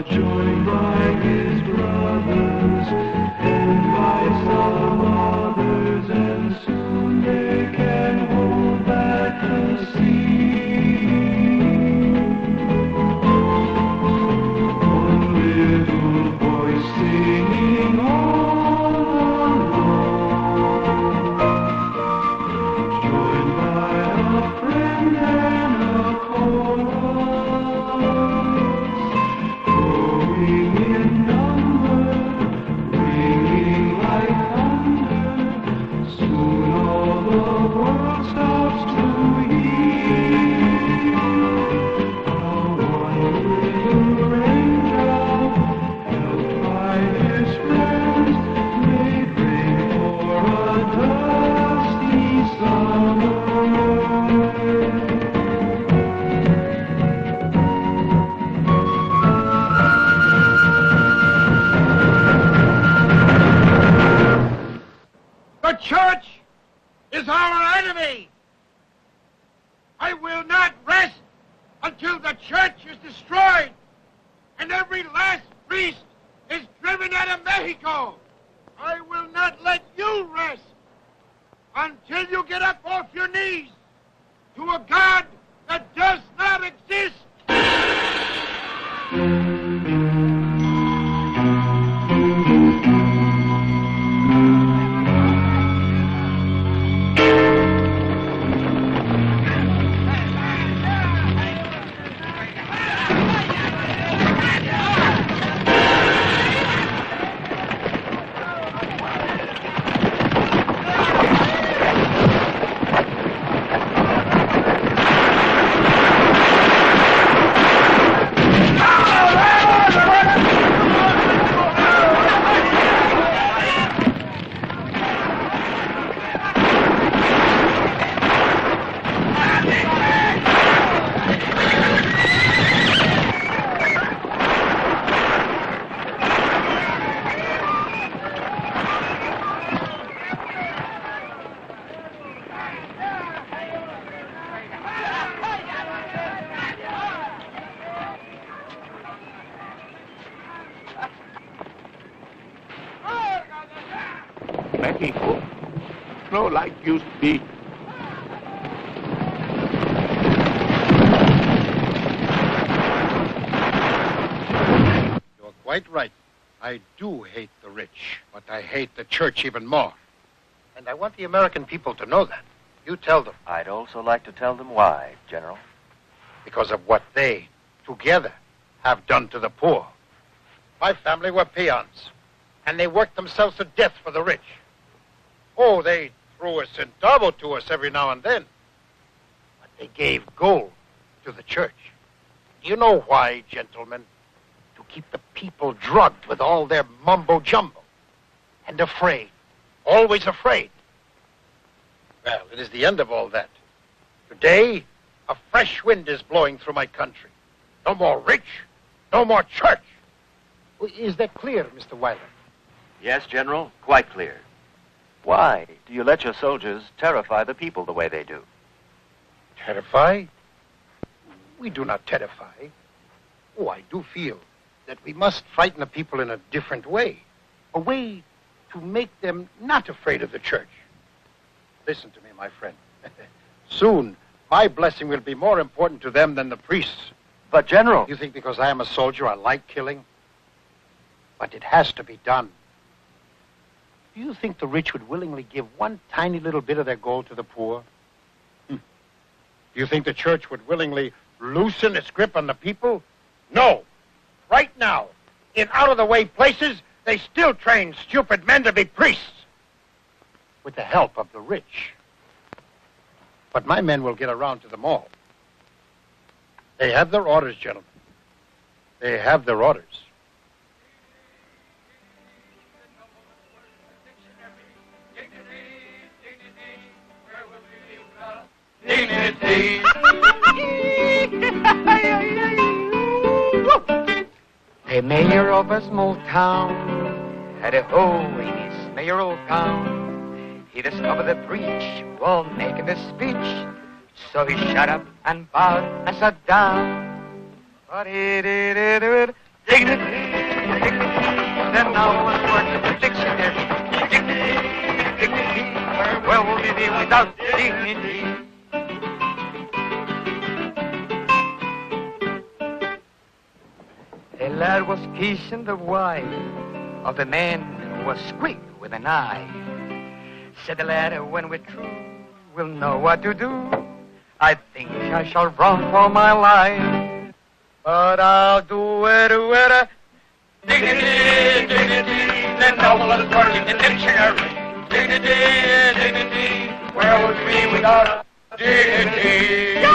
are joined by his brothers and by some others, and soon they can hold back the sea. One little voice singing all along, joined by a friend and a chorus. The church is our enemy. I will not rest until the church is destroyed and every last priest is driven out of Mexico. I will not let you rest until you get up off your knees to a God that does not exist. Church even more. And I want the American people to know that. You tell them. I'd also like to tell them why, General. Because of what they, together, have done to the poor. My family were peons, and they worked themselves to death for the rich. Oh, they threw a centavo to us every now and then. But they gave gold to the church. Do you know why, gentlemen? To keep the people drugged with all their mumbo-jumbo. And afraid. Always afraid. Well, it is the end of all that. Today, a fresh wind is blowing through my country. No more rich. No more church. Is that clear, Mr. Wyler? Yes, General, quite clear. Why do you let your soldiers terrify the people the way they do? Terrify? We do not terrify. Oh, I do feel that we must frighten the people in a different way. A way to make them not afraid of the church. Listen to me, my friend. Soon, my blessing will be more important to them than the priests. But, General... You think because I am a soldier, I like killing? But it has to be done. Do you think the rich would willingly give one tiny little bit of their gold to the poor? Do you think the church would willingly loosen its grip on the people? No. Right now, in out-of-the-way places... They still train stupid men to be priests with the help of the rich. But my men will get around to them all. They have their orders, gentlemen. They have their orders. Dignity. The mayor of a small town had a hole in his mayoral gown. He discovered the breach while making a speech, so he shut up and bowed and sat down. Dignity, without dignity. A lad was kissing the wife of a man who was quick with an eye. Said the lad, when we're through, we'll know what to do. I think I shall run for my life, but I'll do it with a dignity, dignity, the noblest word in the dictionary. Dignity, dignity, where would we without a dignity? Yeah!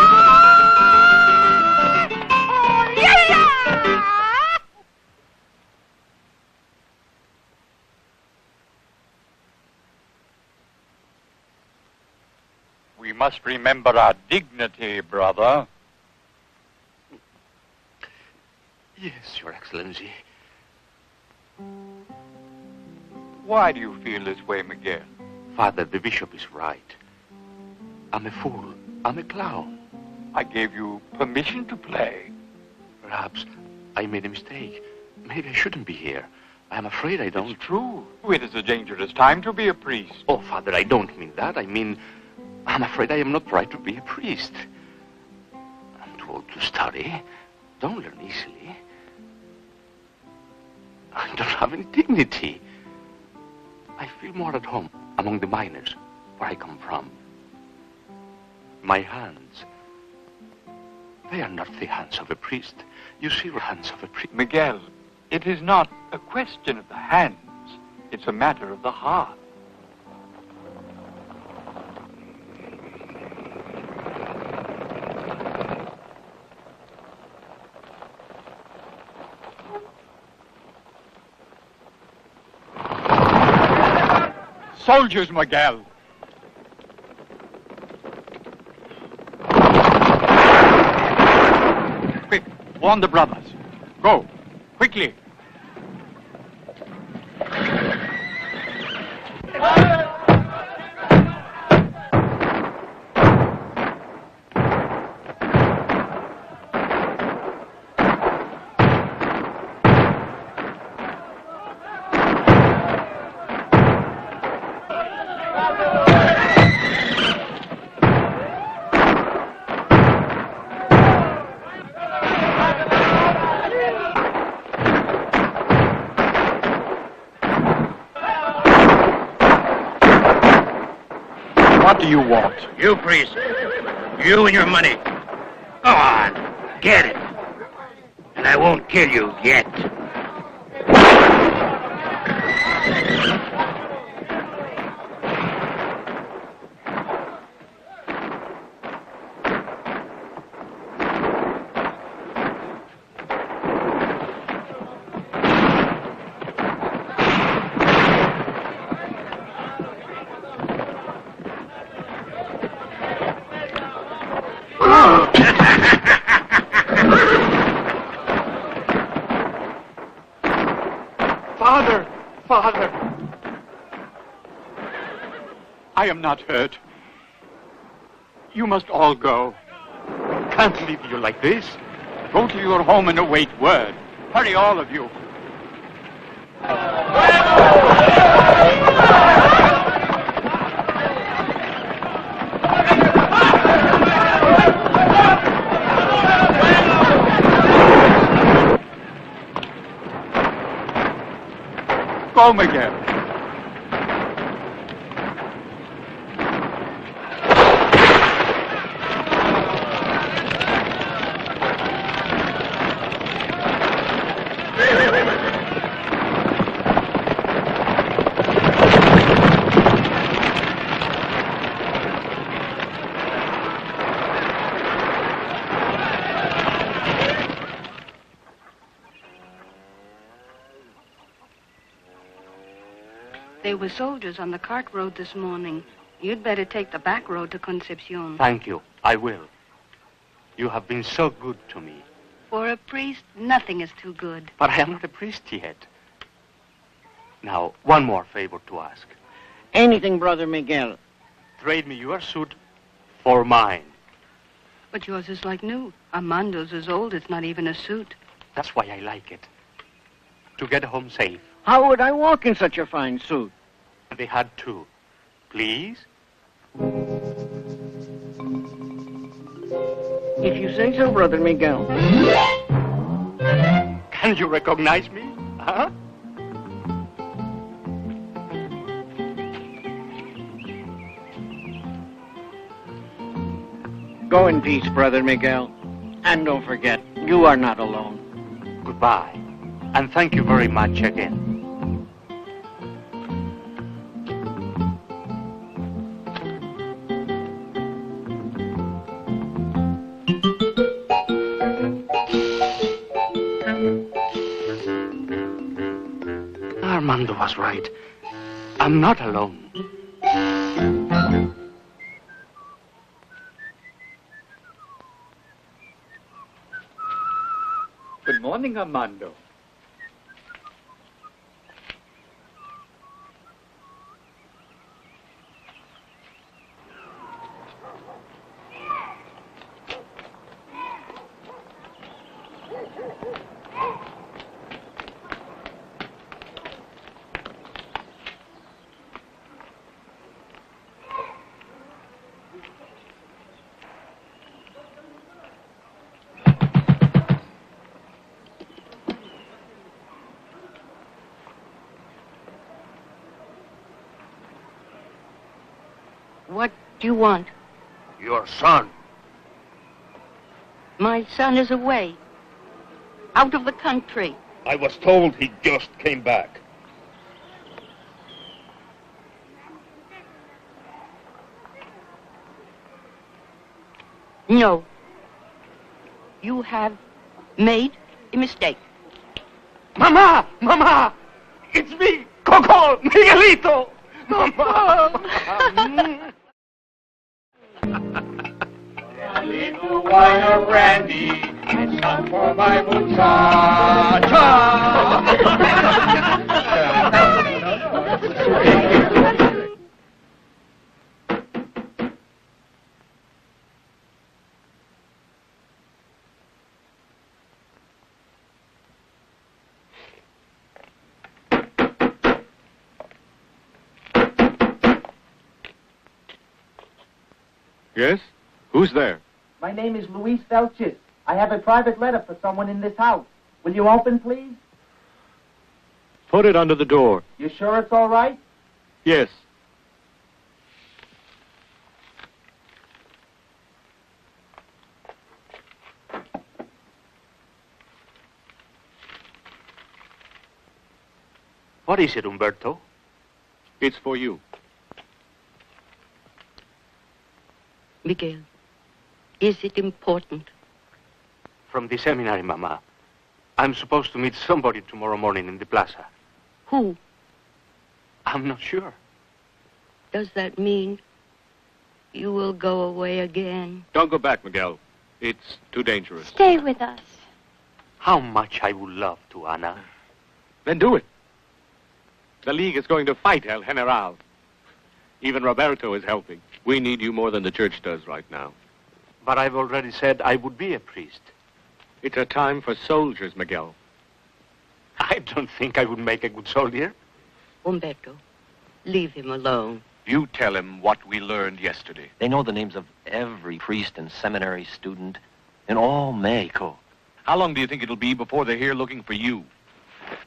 Oh, yeah! We must remember our dignity, brother. Yes, Your Excellency. Why do you feel this way, Miguel? Father, the bishop is right. I'm a fool. I'm a clown. I gave you permission to play. Perhaps I made a mistake. Maybe I shouldn't be here. I'm afraid I don't... It's true. It is a dangerous time to be a priest. Oh, Father, I don't mean that. I mean, I'm afraid I am not right to be a priest. I'm too old to study. Don't learn easily. I don't have any dignity. I feel more at home among the miners, where I come from. My hands, they are not the hands of a priest. You see, the hands of a priest. Miguel, it is not a question of the hands. It's a matter of the heart. Soldiers, Miguel. Quick, warn the brothers. Go, quickly. You want? You priest. You and your money. Go on. Get it. And I won't kill you yet. I am not hurt. You must all go. I can't leave you like this. Go to your home and await word. Hurry, all of you. Go, Miguel. There were soldiers on the cart road this morning. You'd better take the back road to Concepcion. Thank you. I will. You have been so good to me. For a priest, nothing is too good. But I am not a priest yet. Now, one more favor to ask. Anything, Brother Miguel. Trade me your suit for mine. But yours is like new. Armando's is old. It's not even a suit. That's why I like it. To get home safe. How would I walk in such a fine suit? They had to. Please? If you say so, Brother Miguel. Can you recognize me? Huh? Go in peace, Brother Miguel. And don't forget, you are not alone. Goodbye. And thank you very much again. Armando was right. I'm not alone. Good morning, Armando. You want? Your son. My son is away. Out of the country. I was told he just came back. No. You have made a mistake. Mama! Mama! It's me, Coco, Miguelito! Mama! Little wine or brandy, and some for my muchacha. Yes? Who's there? My name is Luis Félchez. I have a private letter for someone in this house. Will you open, please? Put it under the door. You sure it's all right? Yes. What is it, Umberto? It's for you. Miguel. Is it important? From the seminary, Mama. I'm supposed to meet somebody tomorrow morning in the plaza. Who? I'm not sure. Does that mean you will go away again? Don't go back, Miguel. It's too dangerous. Stay with us. How much I would love to, Ana. Then do it. The League is going to fight El General. Even Roberto is helping. We need you more than the church does right now. But I've already said I would be a priest. It's a time for soldiers, Miguel. I don't think I would make a good soldier. Umberto, leave him alone. You tell him what we learned yesterday. They know the names of every priest and seminary student in all Mexico. How long do you think it'll be before they're here looking for you?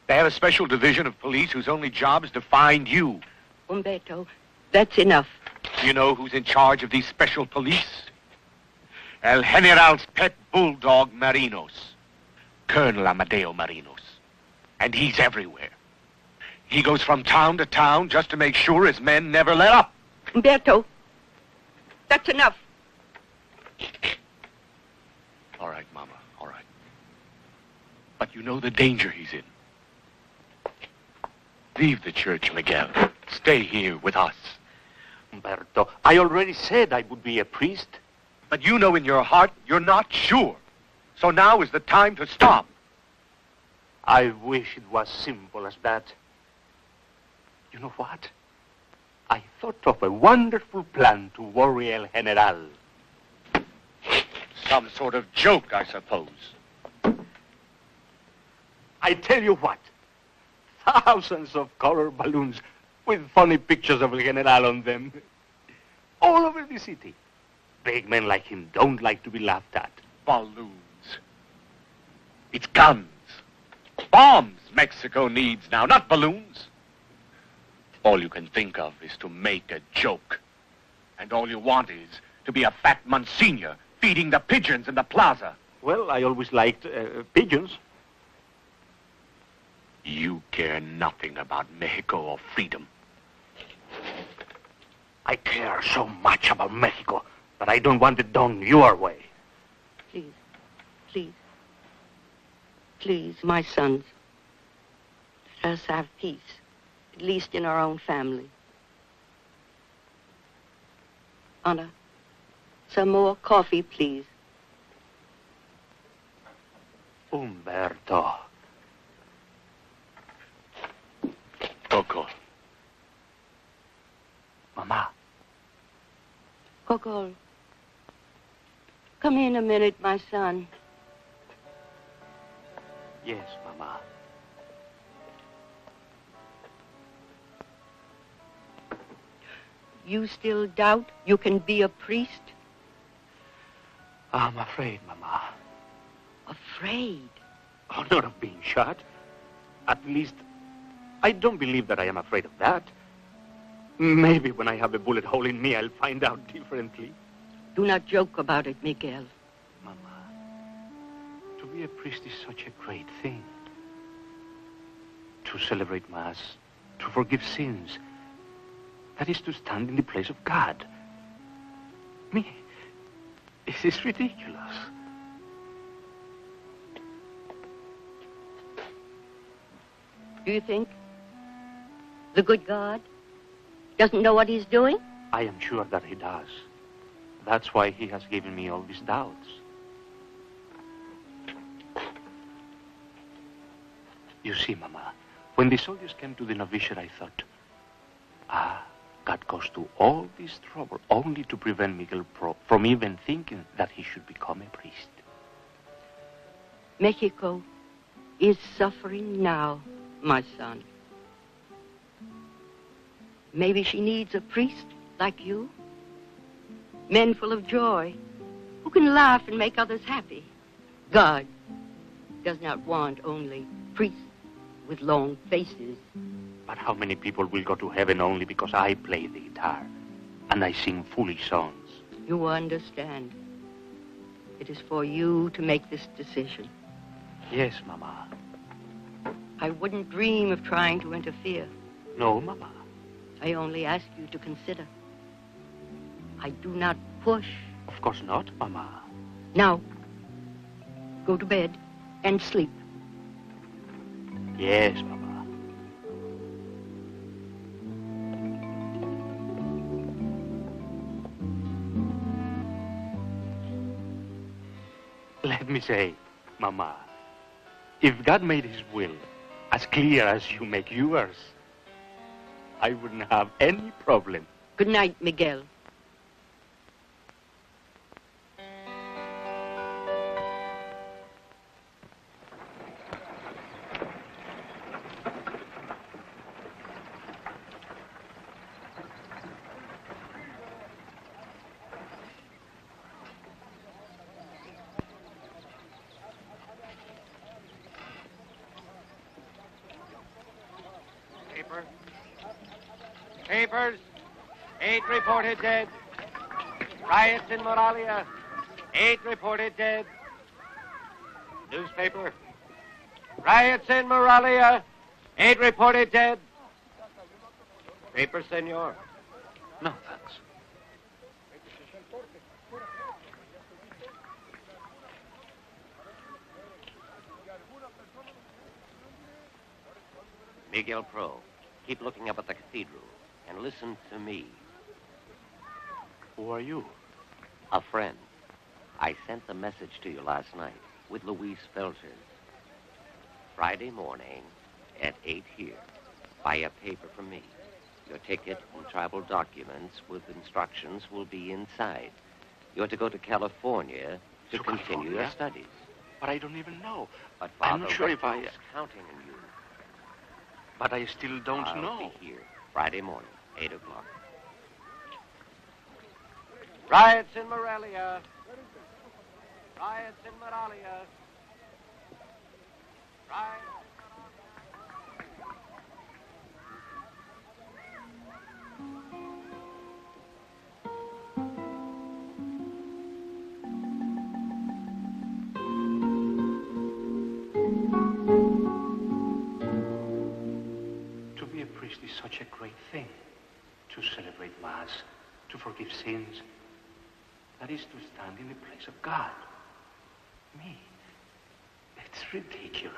They have a special division of police whose only job is to find you. Umberto, that's enough. Do you know who's in charge of these special police? El General's pet bulldog, Marinos. Colonel Amadeo Marinos. And he's everywhere. He goes from town to town just to make sure his men never let up. Umberto, that's enough. All right, Mama, all right. But you know the danger he's in. Leave the church, Miguel. Stay here with us. Umberto, I already said I would be a priest. But you know in your heart, you're not sure. So now is the time to stop. I wish it was simple as that. You know what? I thought of a wonderful plan to worry El General. Some sort of joke, I suppose. I tell you what. Thousands of colored balloons with funny pictures of El General on them. all over the city. Big men like him don't like to be laughed at. Balloons. It's guns. Bombs Mexico needs now, not balloons. All you can think of is to make a joke. And all you want is to be a fat Monsignor feeding the pigeons in the plaza. Well, I always liked pigeons. You care nothing about Mexico or freedom. I care so much about Mexico, but I don't want it done your way. Please, please, please, my sons, let us have peace, at least in our own family. Anna, some more coffee, please. Umberto. Coco. Mama. Coco. Come in a minute, my son. Yes, Mama. You still doubt you can be a priest? I'm afraid, Mama. Afraid? Oh, not of being shot. At least, I don't believe that I am afraid of that. Maybe when I have a bullet hole in me, I'll find out differently. Do not joke about it, Miguel. Mama, to be a priest is such a great thing. To celebrate Mass, to forgive sins, that is to stand in the place of God. Me? This is ridiculous. Do you think the good God doesn't know what he's doing? I am sure that he does. That's why he has given me all these doubts. You see, Mama, when the soldiers came to the novitiate, I thought, ah, God goes to all this trouble only to prevent Miguel Pro from even thinking that he should become a priest. Mexico is suffering now, my son. Maybe she needs a priest like you. Men full of joy, who can laugh and make others happy. God does not want only priests with long faces. But how many people will go to heaven only because I play the guitar and I sing foolish songs? You understand. It is for you to make this decision. Yes, Mama. I wouldn't dream of trying to interfere. No, Mama. I only ask you to consider. I do not push. Of course not, Mama. Now, go to bed and sleep. Yes, Mama. Let me say, Mama, if God made his will as clear as you make yours, I wouldn't have any problem. Good night, Miguel. Papers, 8 reported dead. Riots in Morelia, 8 reported dead. Newspaper, riots in Morelia, 8 reported dead. Paper, senor. No, thanks. Miguel Pro, keep looking up at the cathedral. And listen to me. Who are you? A friend. I sent the message to you last night with Luis Félchez. Friday morning at 8 here. Buy a paper from me. Your ticket and tribal documents with instructions will be inside. You're to go to California to continue your studies. But I don't even know. But Father, I'm not sure if I... counting on you. But I still don't know. I'll be here Friday morning. 8 o'clock. Riots in Morelia. Riots in Morelia. Riots in Morelia. Is such a great thing, to celebrate Mass, to forgive sins. That is to stand in the place of God. Me? It's ridiculous.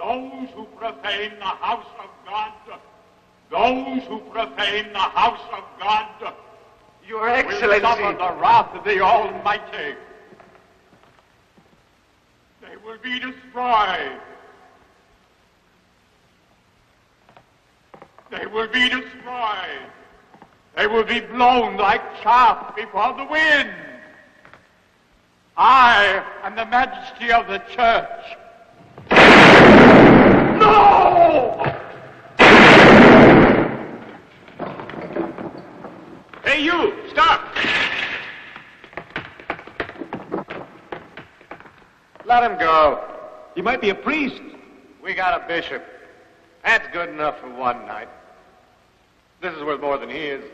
Those who profane the house of God, those who profane the house of God, Your Excellency, will suffer the wrath of the Almighty. They will be destroyed. They will be destroyed. They will be blown like chaff before the wind. I am the majesty of the church. Hey, you! Stop! Let him go. He might be a priest. We got a bishop. That's good enough for one night. This is worth more than he is.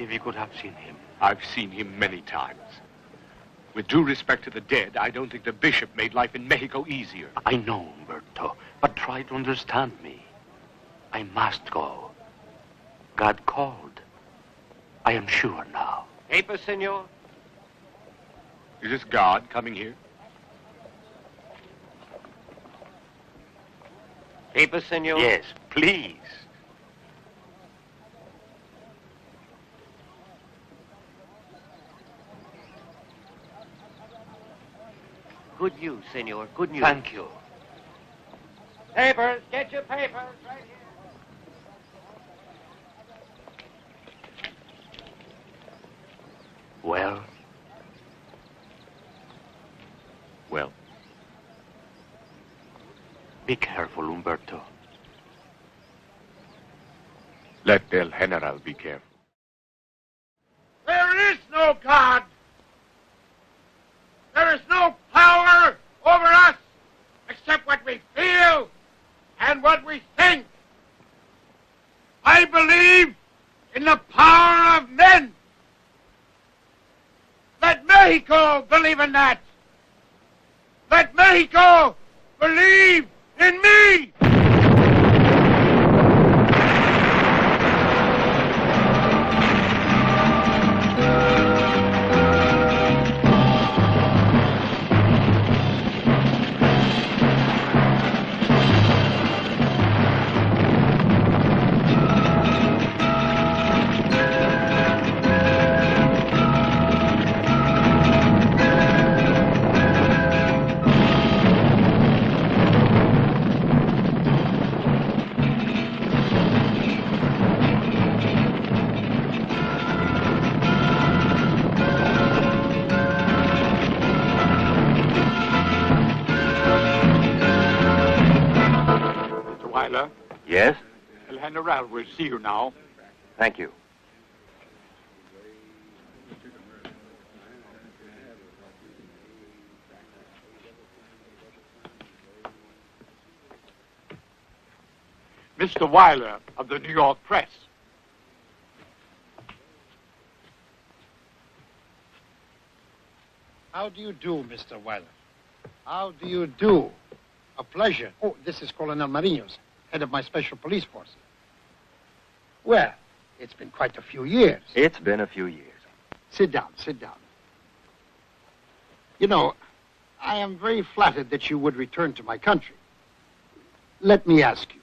If you could have seen him. I've seen him many times. With due respect to the dead, I don't think the bishop made life in Mexico easier. I know, Umberto, but try to understand me. I must go. God called. I am sure now. Paper, senor? Is this God coming here? Paper, senor? Yes, please. Good news, senor. Good news. Thank you. Papers. Get your papers right here. Well? Well? Be careful, Umberto. Let El General be careful. There is no God! There is no power over us except what we feel and what Mexico believe in that. Let Mexico believe in me. Yes? El General will see you now. Thank you. Mr. Wyler of the New York Press. How do you do, Mr. Wyler? How do you do? A pleasure. Oh, this is Colonel Marinos, head of my special police force. Well, it's been quite a few years. It's been a few years. Sit down, sit down. You know, I am very flattered that you would return to my country. Let me ask you,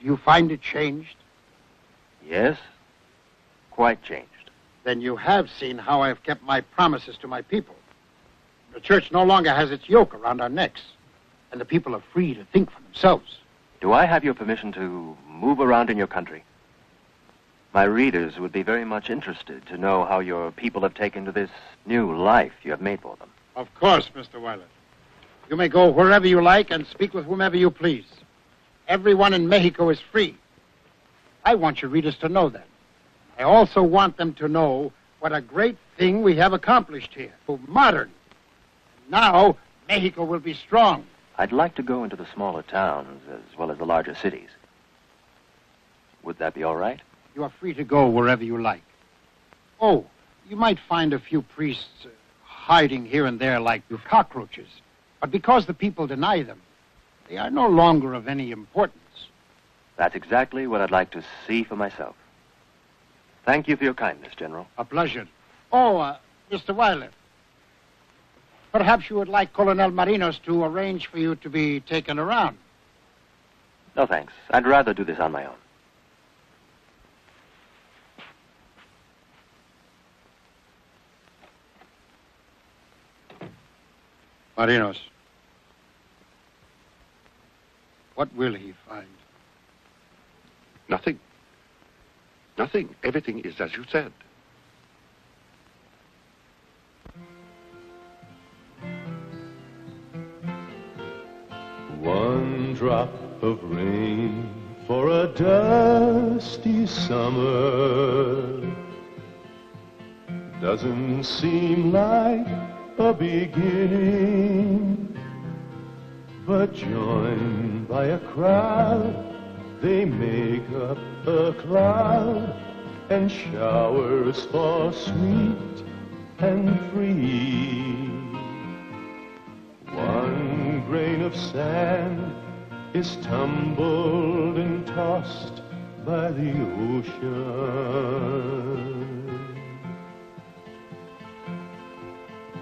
do you find it changed? Yes, quite changed. Then you have seen how I have kept my promises to my people. The church no longer has its yoke around our necks, and the people are free to think for themselves. Do I have your permission to move around in your country? My readers would be very much interested to know how your people have taken to this new life you have made for them. Of course, Mr. Wyler. You may go wherever you like and speak with whomever you please. Everyone in Mexico is free. I want your readers to know that. I also want them to know what a great thing we have accomplished here. Modern. Now, Mexico will be strong. I'd like to go into the smaller towns as well as the larger cities. Would that be all right? You are free to go wherever you like. Oh, you might find a few priests hiding here and there like cockroaches. But because the people deny them, they are no longer of any importance. That's exactly what I'd like to see for myself. Thank you for your kindness, General. A pleasure. Oh, Mr. Wyler. Perhaps you would like Colonel Marinos to arrange for you to be taken around. No, thanks. I'd rather do this on my own. Marinos. What will he find? Nothing. Nothing. Everything is as you said. One drop of rain for a dusty summer doesn't seem like a beginning, but joined by a crowd, they make up a cloud and showers for sweet and free. One grain of sand is tumbled and tossed by the ocean,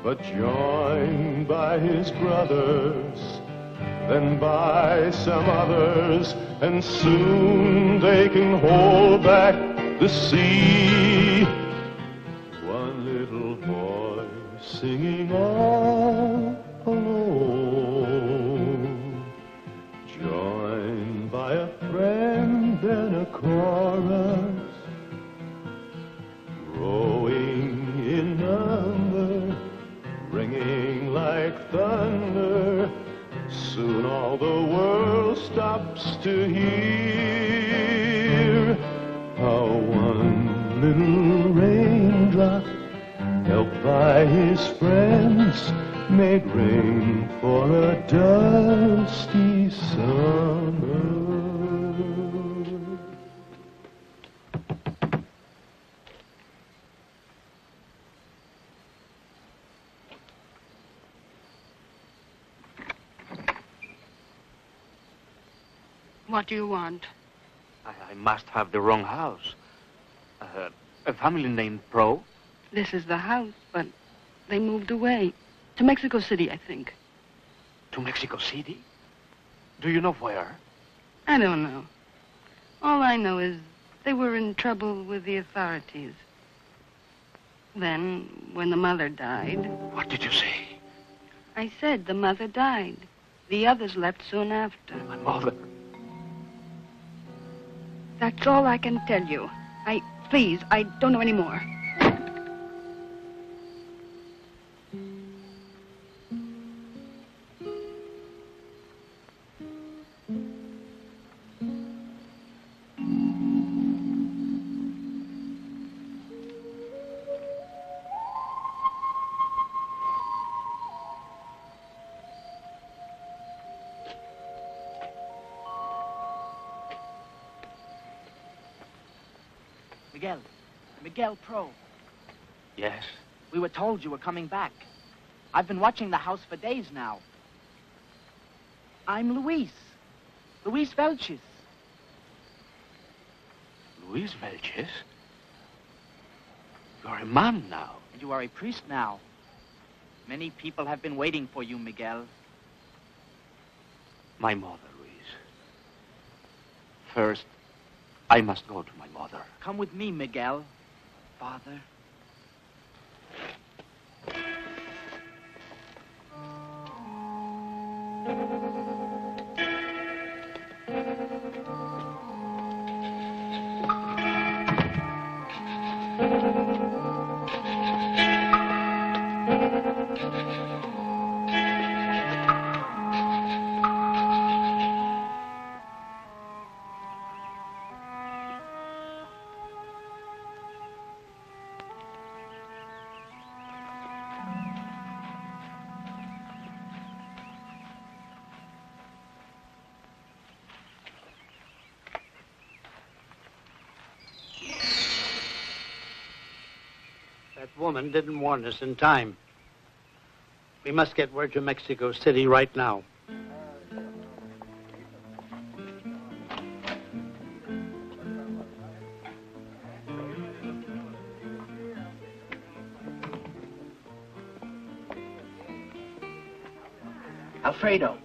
but joined by his brothers, then by some others, and soon they can hold back the sea. One little boy singing all alone, joined by a friend and a chorus, growing in number, ringing like thunder. Soon all the world stops to hear how one little raindrop, helped by his friends, made rain for a dusty summer. What do you want? I must have the wrong house. A family named Pro. This is the house, but they moved away. To Mexico City, I think. To Mexico City? Do you know where? I don't know. All I know is they were in trouble with the authorities. Then, when the mother died... What did you say? I said the mother died. The others left soon after. My mother... That's all I can tell you. Please, I don't know any more. Miguel Pro. Yes? We were told you were coming back. I've been watching the house for days now. I'm Luis. Luis Félchez. Luis Félchez? You're a man now. And you are a priest now. Many people have been waiting for you, Miguel. My mother, Luis. First, I must go to my mother. Come with me, Miguel. Father. That woman didn't warn us in time. We must get word to Mexico City right now. Alfredo.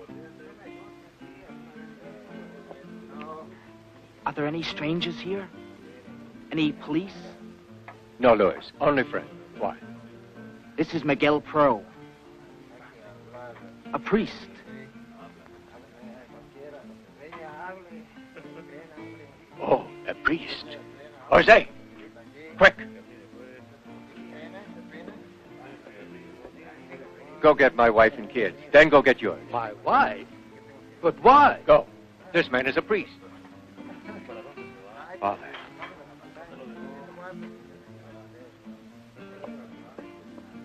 Are there any strangers here? Any police? No, Luis. Only friend. Why? This is Miguel Pro. A priest. Oh, a priest. Jose! Quick! Go get my wife and kids. Then go get yours. My wife? But why? Go. This man is a priest. Father.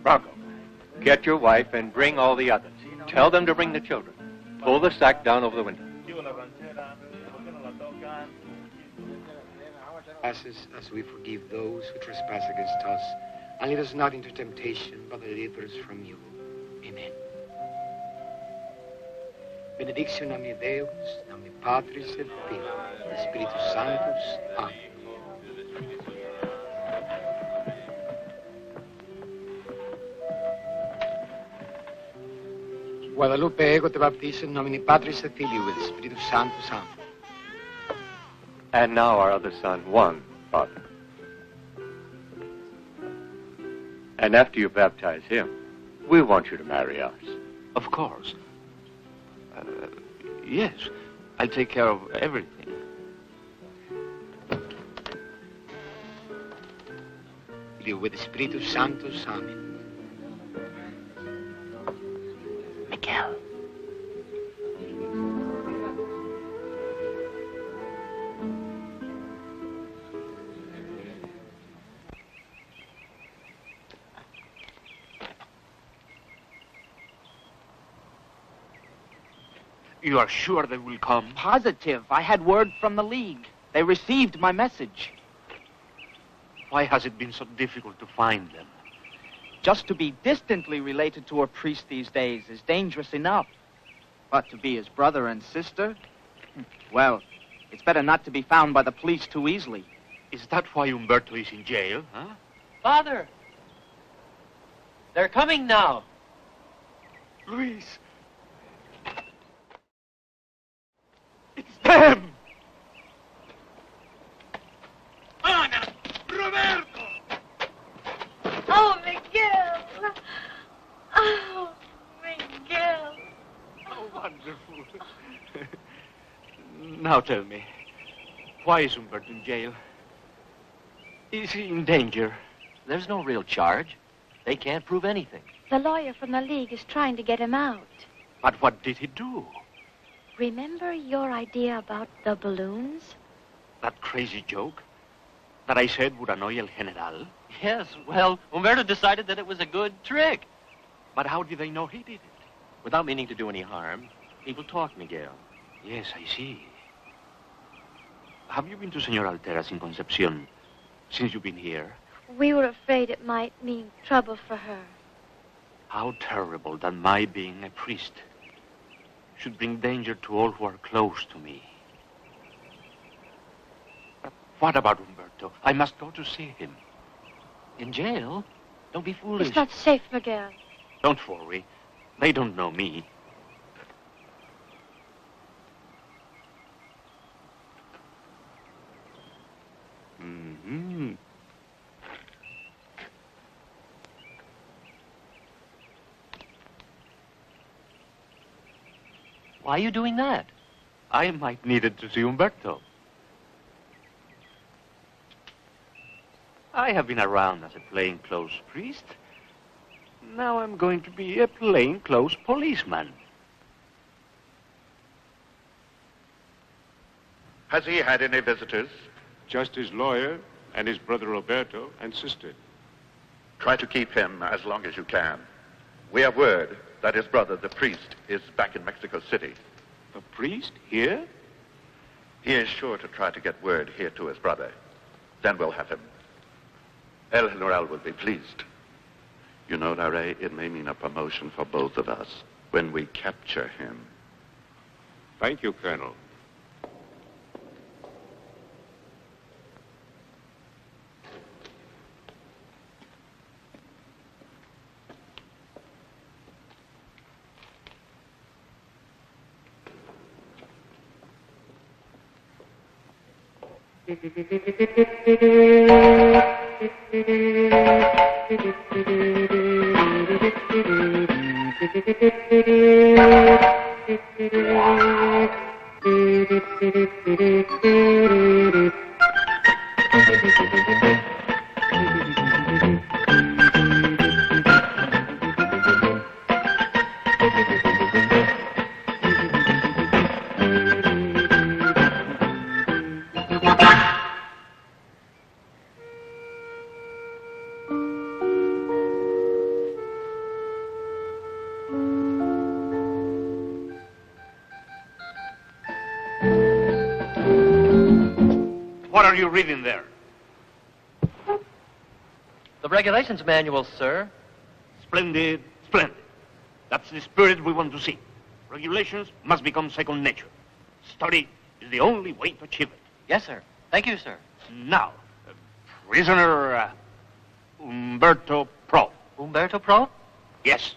Bronco, get your wife and bring all the others. Tell them to bring the children. Pull the sack down over the window. As we forgive those who trespass against us, and lead us not into temptation, but deliver us from evil. Amen. Benedictio in nomine Deus, nomine Patris et Filii, Spiritus Sanctus. Amen. Guadalupe, ego te baptizo in nomine Patris et Filii, with Spiritus Sanctus. Amen. And now our other son, Juan, Father. And after you baptize him, we want you to marry us. Of course. Yes, I'll take care of everything. With Spiritus Sanctus. Amen. You are sure they will come? Positive. I had word from the League. They received my message. Why has it been so difficult to find them? Just to be distantly related to a priest these days is dangerous enough. But to be his brother and sister? Well, It's better not to be found by the police too easily. Is that why Umberto is in jail, huh? Father! They're coming now. Luis! It's them! Ana! Roberto! Oh, Miguel! Oh, Miguel! How wonderful. Now tell me, why is Umberto in jail? Is he in danger? There's no real charge. They can't prove anything. The lawyer from the League is trying to get him out. But what did he do? Remember your idea about the balloons? That crazy joke that I said would annoy El General? Yes, well, Umberto decided that it was a good trick. But how did they know he did it? Without meaning to do any harm, people talk, Miguel. Yes, I see. Have you been to Señora Altera's in Concepcion since you've been here? We were afraid it might mean trouble for her. How terrible that my being a priest should bring danger to all who are close to me. But what about Umberto? I must go to see him. In jail? Don't be foolish. It's not safe, Miguel. Don't worry. They don't know me. Mm-hmm. Why are you doing that? I might need it to see Umberto. I have been around as a plainclothes priest. Now I'm going to be a plainclothes policeman. Has he had any visitors? Just his lawyer and his brother Roberto and sister. Try to keep him as long as you can. We have word that his brother, the priest, is back in Mexico City. The priest? Here? He is sure to try to get word here to his brother. Then we'll have him. El General will be pleased. You know, Larrea, it may mean a promotion for both of us when we capture him. Thank you, Colonel. Reading there? The regulations manual, sir. Splendid, splendid. That's the spirit we want to see. Regulations must become second nature. Study is the only way to achieve it. Yes, sir. Thank you, sir. Now, prisoner Umberto Pro. Umberto Pro? Yes.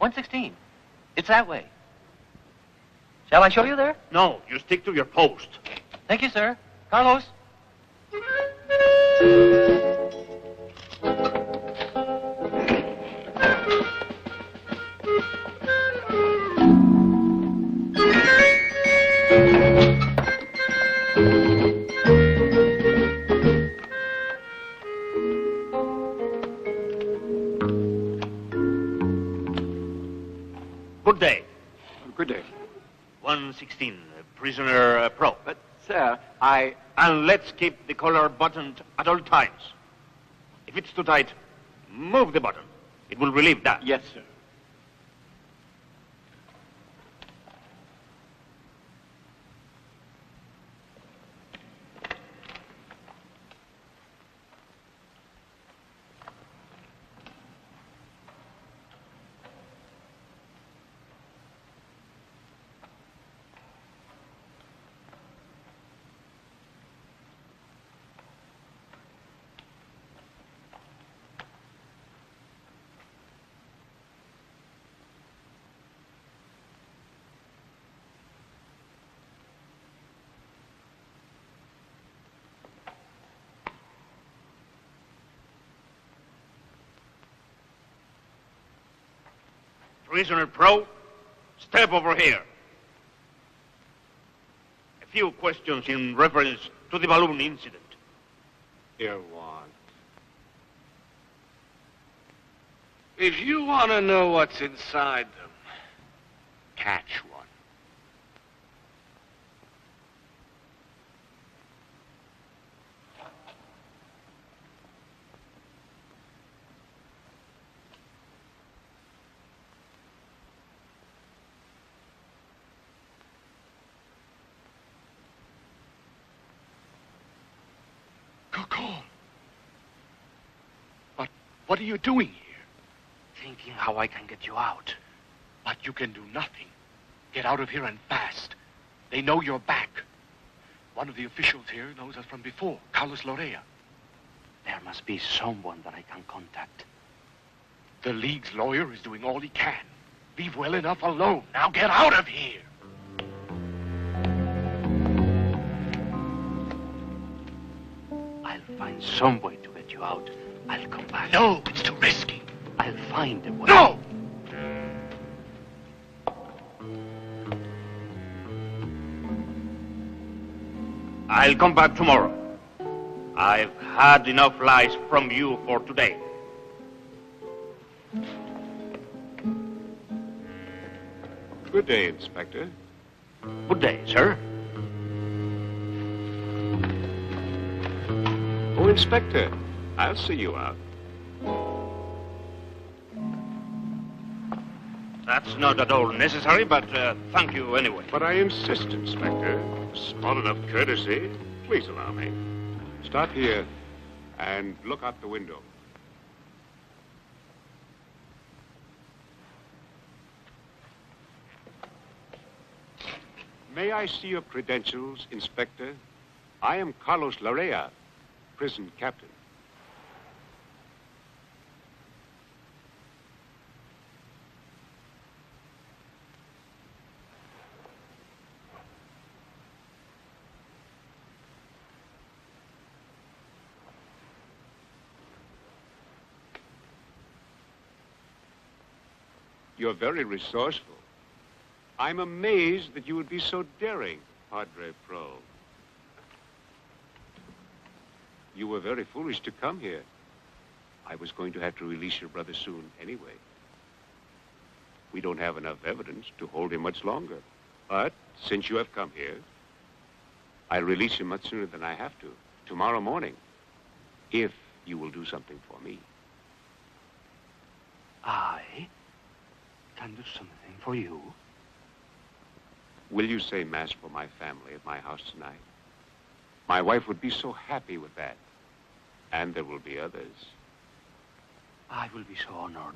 $116. It's that way. Shall I show you there? No, you stick to your post. Thank you, sir. Carlos. Good day. Good day. 116, prisoner Pro. But, sir, And let's keep the collar buttoned at all times. If it's too tight, move the button. It will relieve that. Yes, sir. Prisoner Pro, step over here. A few questions in reference to the balloon incident. Your want. If you want to know what's inside them, catch one. What are you doing here? Thinking how I can get you out. But you can do nothing. Get out of here and fast. They know you're back. One of the officials here knows us from before, Carlos Larrea. There must be someone that I can contact. The League's lawyer is doing all he can. Leave well enough alone. Now get out of here! I'll find some way to get you out. I'll come back. No, it's too risky. I'll find a way. No! I'll come back tomorrow. I've had enough lies from you for today. Good day, Inspector. Good day, sir. Oh, Inspector. I'll see you out. That's not at all necessary, but thank you anyway. But I insist, Inspector. Small enough courtesy. Please allow me. Stop here and look out the window. May I see your credentials, Inspector? I am Carlos Larrea, prison captain. You're very resourceful. I'm amazed that you would be so daring, Padre Pro. You were very foolish to come here. I was going to have to release your brother soon anyway. We don't have enough evidence to hold him much longer. But since you have come here, I'll release him much sooner than I have to, tomorrow morning, if you will do something for me. I can do something for you. Will you say mass for my family at my house tonight? My wife would be so happy with that. And there will be others. I will be so honored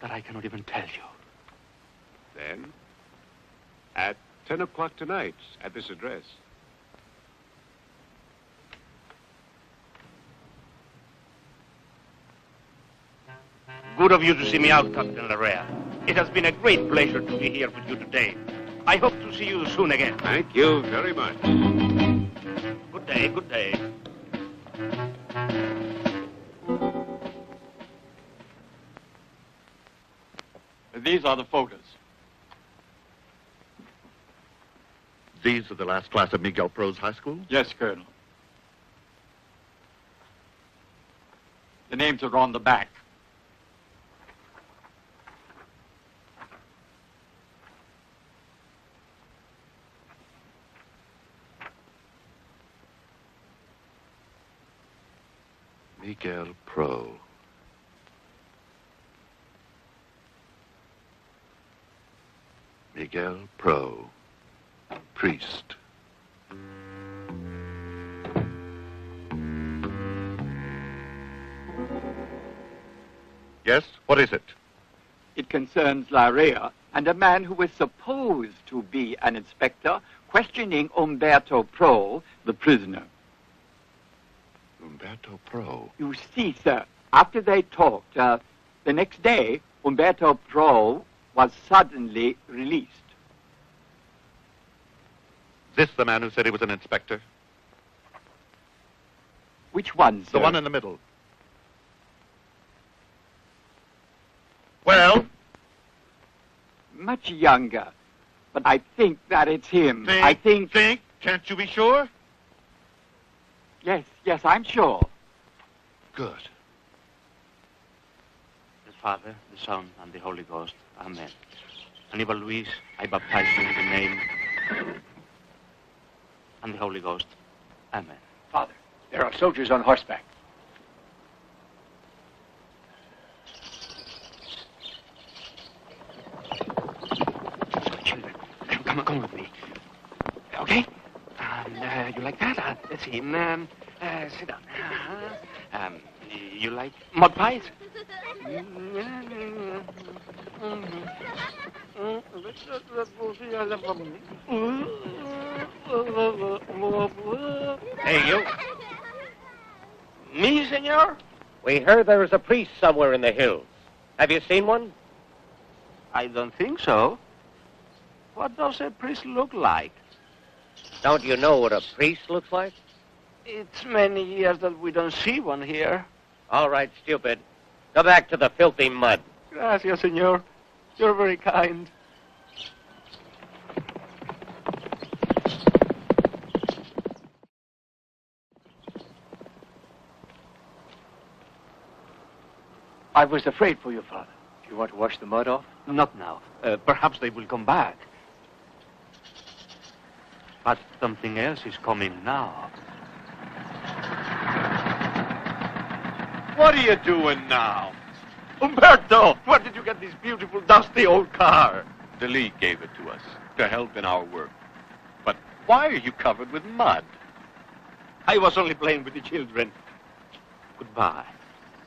that I cannot even tell you. Then, at 10 o'clock tonight, at this address. Good of you to see me out, Captain Larrea. It has been a great pleasure to be here with you today. I hope to see you soon again. Thank you very much. Good day, good day. These are the photos. These are the last class of Miguel Pro's high school? Yes, Colonel. The names are on the back. Miguel Pro. Miguel Pro, priest. Yes, what is it? It concerns Larrea and a man who was supposed to be an inspector questioning Umberto Pro, the prisoner. Umberto Pro. You see, sir, after they talked, the next day, Umberto Pro was suddenly released. This the man who said he was an inspector? Which one, sir? The one in the middle. Well? much younger. But I think that it's him. I think. Can't you be sure? Yes, I'm sure. Good. The Father, the Son, and the Holy Ghost. Amen. Anibal Ruiz, I baptize you in the name and the Holy Ghost. Amen. Father, there are soldiers on horseback. Children, come with me. Okay? And you like that? Let's see. Sit down. You like mud pies? Hey, you. Me, senor? We heard there is a priest somewhere in the hills. Have you seen one? I don't think so. What does a priest look like? Don't you know what a priest looks like? It's many years that we don't see one here. All right, stupid. Go back to the filthy mud. Gracias, senor. You're very kind. I was afraid for you, Father. Do you want to wash the mud off? Not now. Perhaps they will come back. But something else is coming now. What are you doing now? Umberto, where did you get this beautiful, dusty old car? The League gave it to us to help in our work. But why are you covered with mud? I was only playing with the children. Goodbye.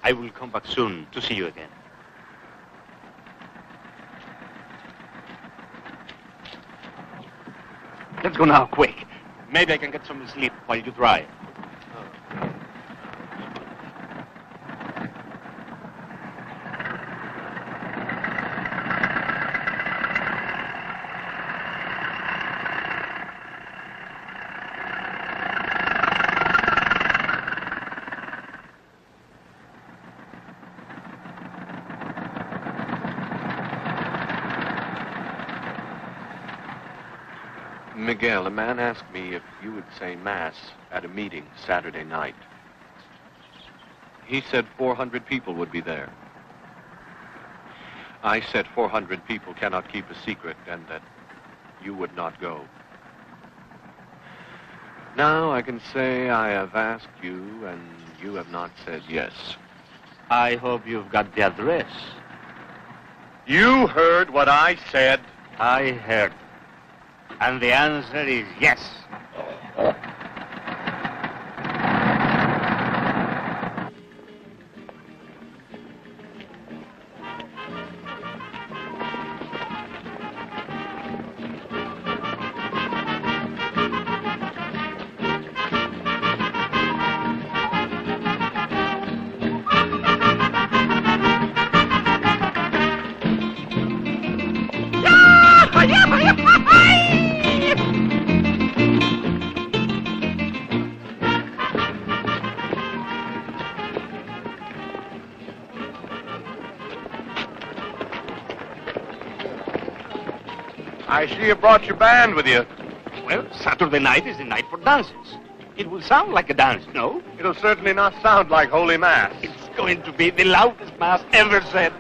I will come back soon to see you again. Let's go now, quick. Maybe I can get some sleep while you drive. Miguel, a man asked me if you would say mass at a meeting Saturday night. He said 400 people would be there. I said 400 people cannot keep a secret and that you would not go. Now I can say I have asked you and you have not said yes. I hope you've got the address. You heard what I said. I heard. And the answer is yes. I see you brought your band with you. Well, Saturday night is the night for dances. It will sound like a dance, no? It'll certainly not sound like Holy Mass. It's going to be the loudest Mass ever said.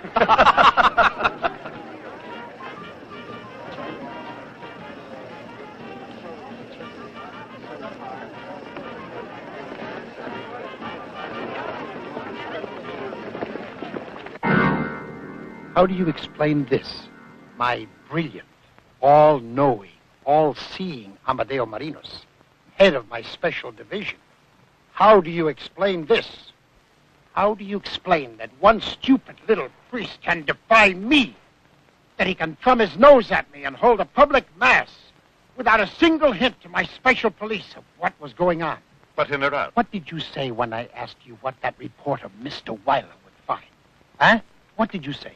How do you explain this? My brilliant, all-knowing, all-seeing Amadeo Marinos, head of my special division. How do you explain this? How do you explain that one stupid little priest can defy me? That he can thumb his nose at me and hold a public mass without a single hint to my special police of what was going on? But, General... What did you say when I asked you what that report of Mr. Wyler would find? Huh? What did you say?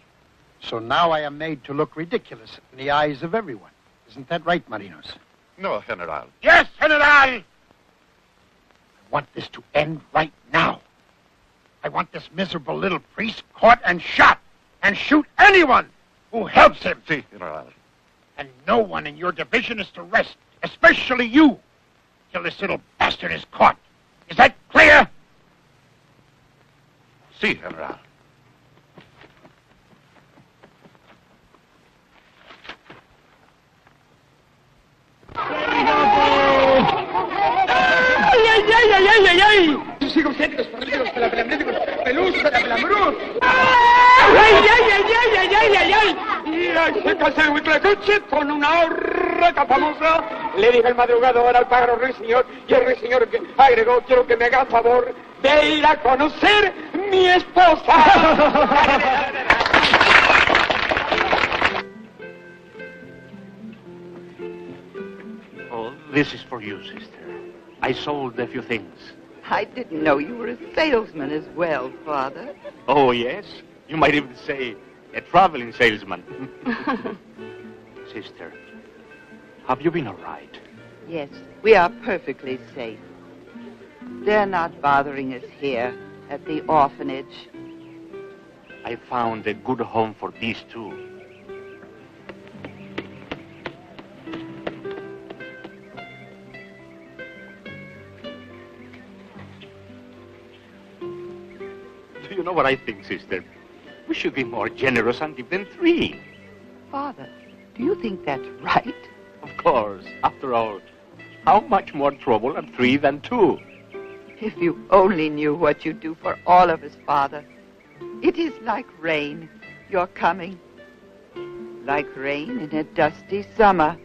So now I am made to look ridiculous in the eyes of everyone. Isn't that right, Marinos? No, General. Yes, General! I want this to end right now. I want this miserable little priest caught and shot, and shoot anyone who helps him. See, General. And no one in your division is to rest, especially you, till this little bastard is caught. Is that clear? Si, General. Sigo cientos perdidos, pelapelambríticos, pelús, pelapelambros. ¡Ay, ay, ay, ay, ay, ay, ay, ay! Y ahí se casó en el coche con una horraca famosa. Le dije el madrugador al pájaro rey señor, y el rey señor agregó, quiero que me haga favor de ir a conocer mi esposa. Oh, this is for you, sister. I sold a few things. I didn't know you were a salesman as well, Father. Oh, yes. You might even say a traveling salesman. Sister, have you been all right? Yes, we are perfectly safe. They're not bothering us here at the orphanage. I found a good home for these two. You know what I think, sister? We should be more generous and give them three. Father, do you think that's right? Of course. After all, how much more trouble at three than two? If you only knew what you do for all of us, Father. It is like rain, your coming. Like rain in a dusty summer.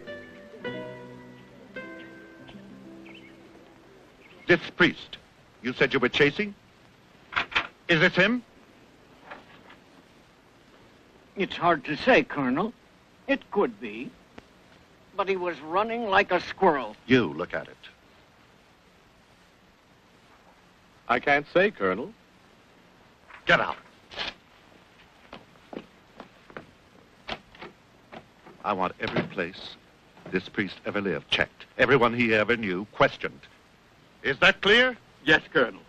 This priest, you said you were chasing? Is this him? It's hard to say, Colonel. It could be. But he was running like a squirrel. You look at it. I can't say, Colonel. Get out. I want every place this priest ever lived checked. Everyone he ever knew questioned. Is that clear? Yes, Colonel.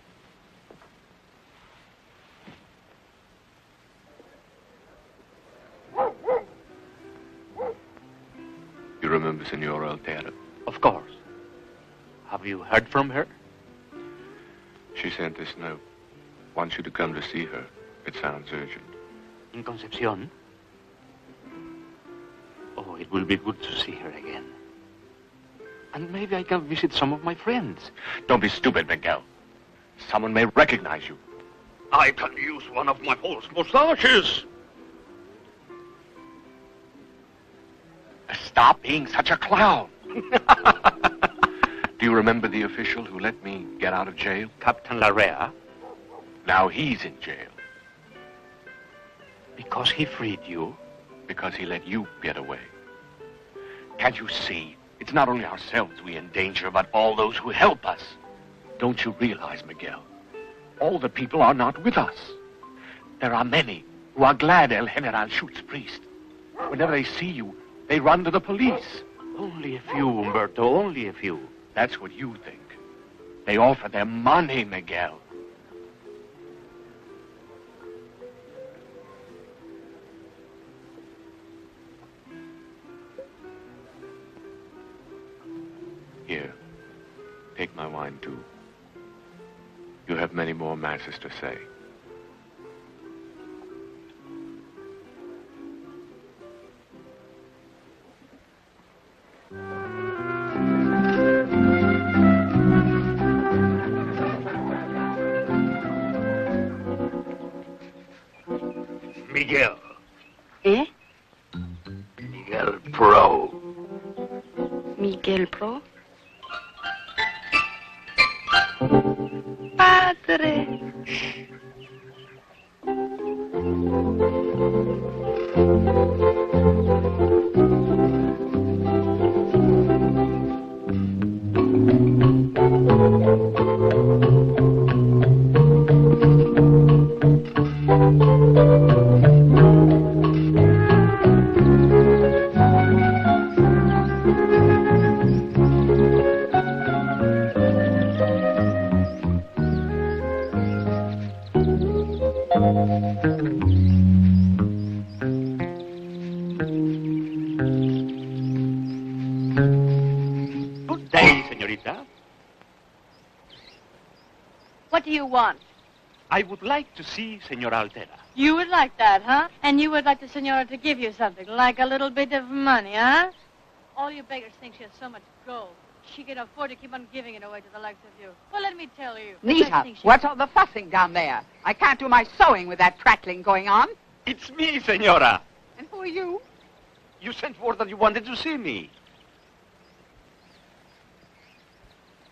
You remember Señora Altera? Of course. Have you heard from her? She sent this note. Wants you to come to see her. It sounds urgent. In Concepcion? Oh, it will be good to see her again. And maybe I can visit some of my friends. Don't be stupid, Miguel. Someone may recognize you. I can use one of my false moustaches. Stop being such a clown. Do you remember the official who let me get out of jail? Captain Larrea. Now he's in jail. Because he freed you? Because he let you get away. Can't you see? It's not only ourselves we endanger, but all those who help us. Don't you realize, Miguel? All the people are not with us. There are many who are glad El General shoots priest. Whenever they see you, they run to the police. Only a few, Umberto, only a few. That's what you think. They offer their money, Miguel. Here, take my wine too. You have many more masses to say. Miguel. Eh? Miguel Pro. Miguel Pro? Padre. Shh. What do you want? I would like to see Señora Altera. You would like that, huh? And you would like the Señora to give you something, like a little bit of money, huh? All you beggars think she has so much gold. She can afford to keep on giving it away to the likes of you. Well, let me tell you. Nita, what's all the fussing down there? I can't do my sewing with that prattling going on. It's me, Señora. And who are you? You sent word that you wanted to see me.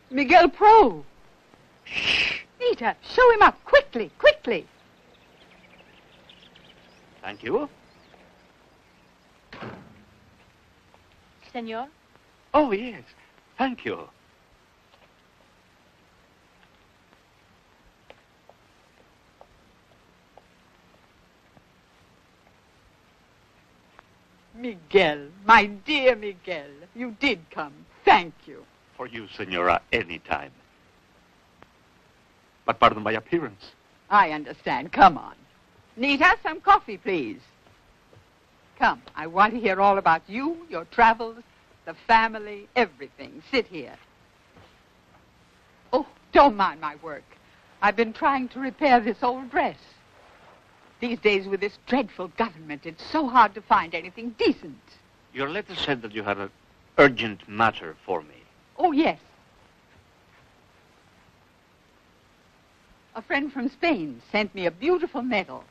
Miguel Pro. Shh. Nita, show him up, quickly, quickly. Thank you. Senor? Oh, yes. Thank you. Miguel, my dear Miguel, you did come. Thank you. For you, Senora, any time. But pardon my appearance. I understand. Come on. Nita, some coffee, please. Come, I want to hear all about you, your travels, the family, everything. Sit here. Oh, don't mind my work. I've been trying to repair this old dress. These days with this dreadful government, it's so hard to find anything decent. Your letter said that you had an urgent matter for me. Oh, yes. A friend from Spain sent me a beautiful medal.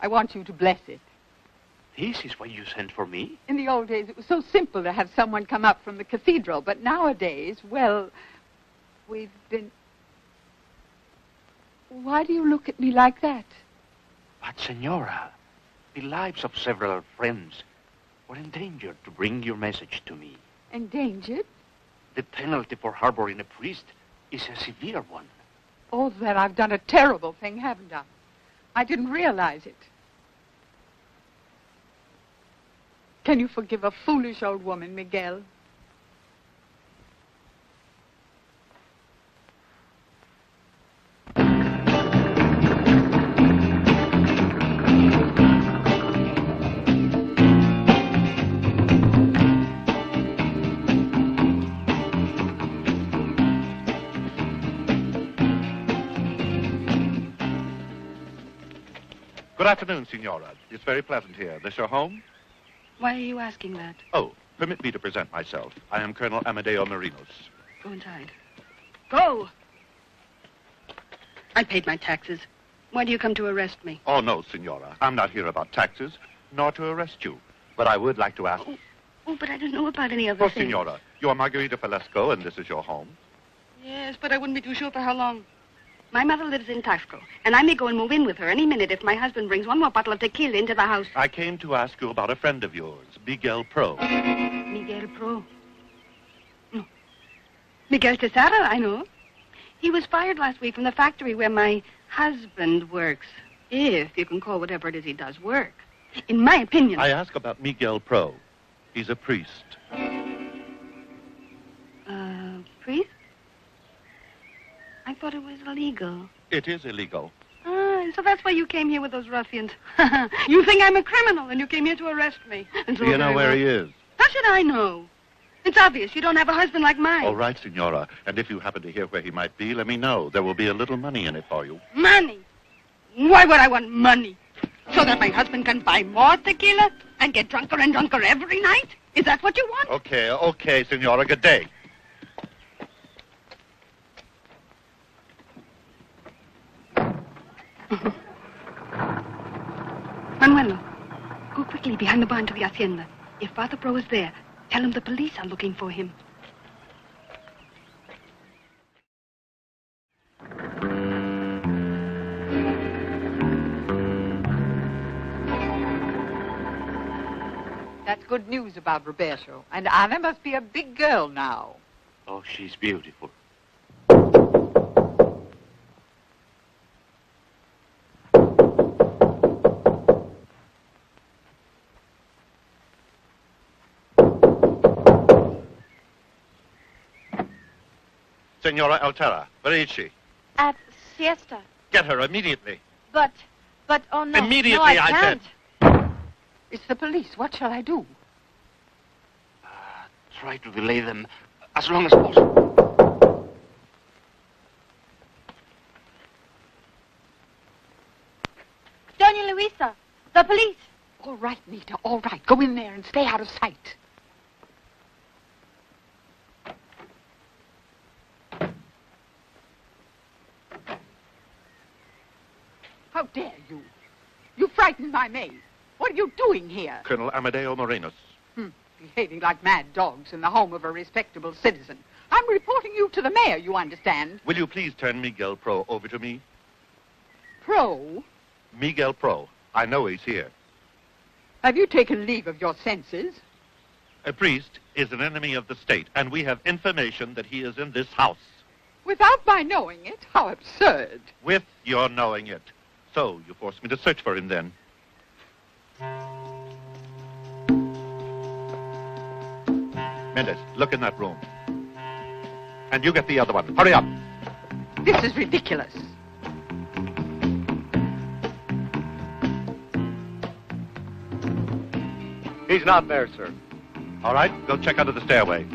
I want you to bless it. This is what you sent for me? In the old days, it was so simple to have someone come up from the cathedral. But nowadays, well, we've been... Why do you look at me like that? But, Senora, the lives of several friends were endangered to bring your message to me. Endangered? The penalty for harboring a priest is a severe one. Oh, then I've done a terrible thing, haven't I? I didn't realize it. Can you forgive a foolish old woman, Miguel? Good afternoon, Signora. It's very pleasant here. This your home? Why are you asking that? Oh, permit me to present myself. I am Colonel Amadeo Marinos. Go inside. Go! I paid my taxes. Why do you come to arrest me? Oh, no, Signora. I'm not here about taxes, nor to arrest you. But I would like to ask... Oh, but I don't know about any other thing. Oh, Signora, you are Marguerita Pelesco, and this is your home. Yes, but I wouldn't be too sure for how long. My mother lives in Tafco, and I may go and move in with her any minute if my husband brings one more bottle of tequila into the house. I came to ask you about a friend of yours, Miguel Pro. Miguel Pro? No. Miguel Tesara, I know. He was fired last week from the factory where my husband works. If you can call whatever it is he does work. In my opinion... I ask about Miguel Pro. He's a priest. Priest? I thought it was illegal. It is illegal. Ah, so that's why you came here with those ruffians. You think I'm a criminal and you came here to arrest me. Do you know where he is? How should I know? It's obvious. You don't have a husband like mine. All right, Signora. And if you happen to hear where he might be, let me know. There will be a little money in it for you. Money? Why would I want money? So that my husband can buy more tequila and get drunker and drunker every night? Is that what you want? Okay, okay, Signora. Good day. Manuelo, go quickly behind the barn to the hacienda. If Father Pro is there, tell him the police are looking for him. That's good news about Roberto. And Ana must be a big girl now. Oh, she's beautiful. Senora Altera, where is she? At siesta. Get her immediately. But, oh no. Immediately, no, I can't. Said. It's the police. What shall I do? Try to delay them as long as possible. The police. All right, Nita, all right. Go in there and stay out of sight. How dare you? You frightened my maid. What are you doing here? Colonel Amadeo Marinos. Behaving like mad dogs in the home of a respectable citizen. I'm reporting you to the mayor, you understand. Will you please turn Miguel Pro over to me? Pro? Miguel Pro. I know he's here. Have you taken leave of your senses? A priest is an enemy of the state, and we have information that he is in this house. Without my knowing it? How absurd. With your knowing it. So, you forced me to search for him then. Mendez, look in that room. And you get the other one. Hurry up. This is ridiculous. He's not there, sir. All right, go check under the stairway.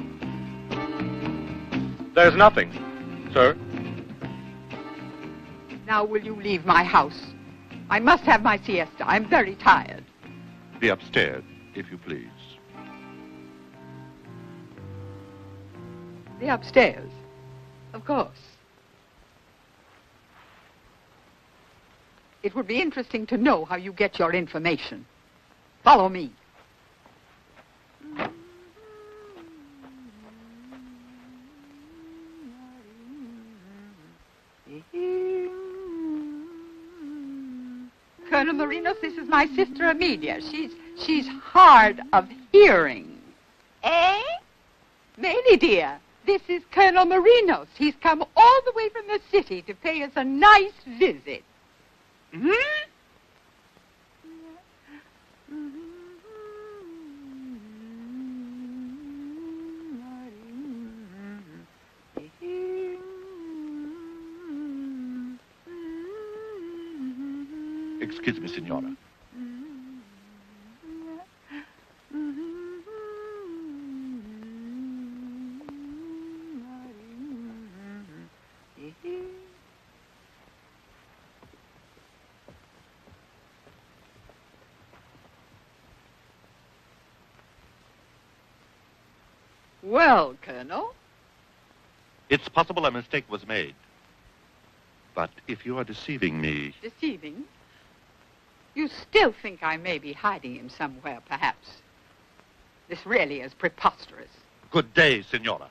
There's nothing, sir. Now will you leave my house? I must have my siesta. I'm very tired. Be upstairs, if you please. The upstairs, of course. It would be interesting to know how you get your information. Follow me. Colonel Marinos, this is my sister Amelia. She's hard of hearing. Eh? Mamie, dear. This is Colonel Marinos. He's come all the way from the city to pay us a nice visit. Excuse me, Signora. Well, Colonel. It's possible a mistake was made. But if you are deceiving me... Deceiving? You still think I may be hiding him somewhere, perhaps. This really is preposterous. Good day, Signora.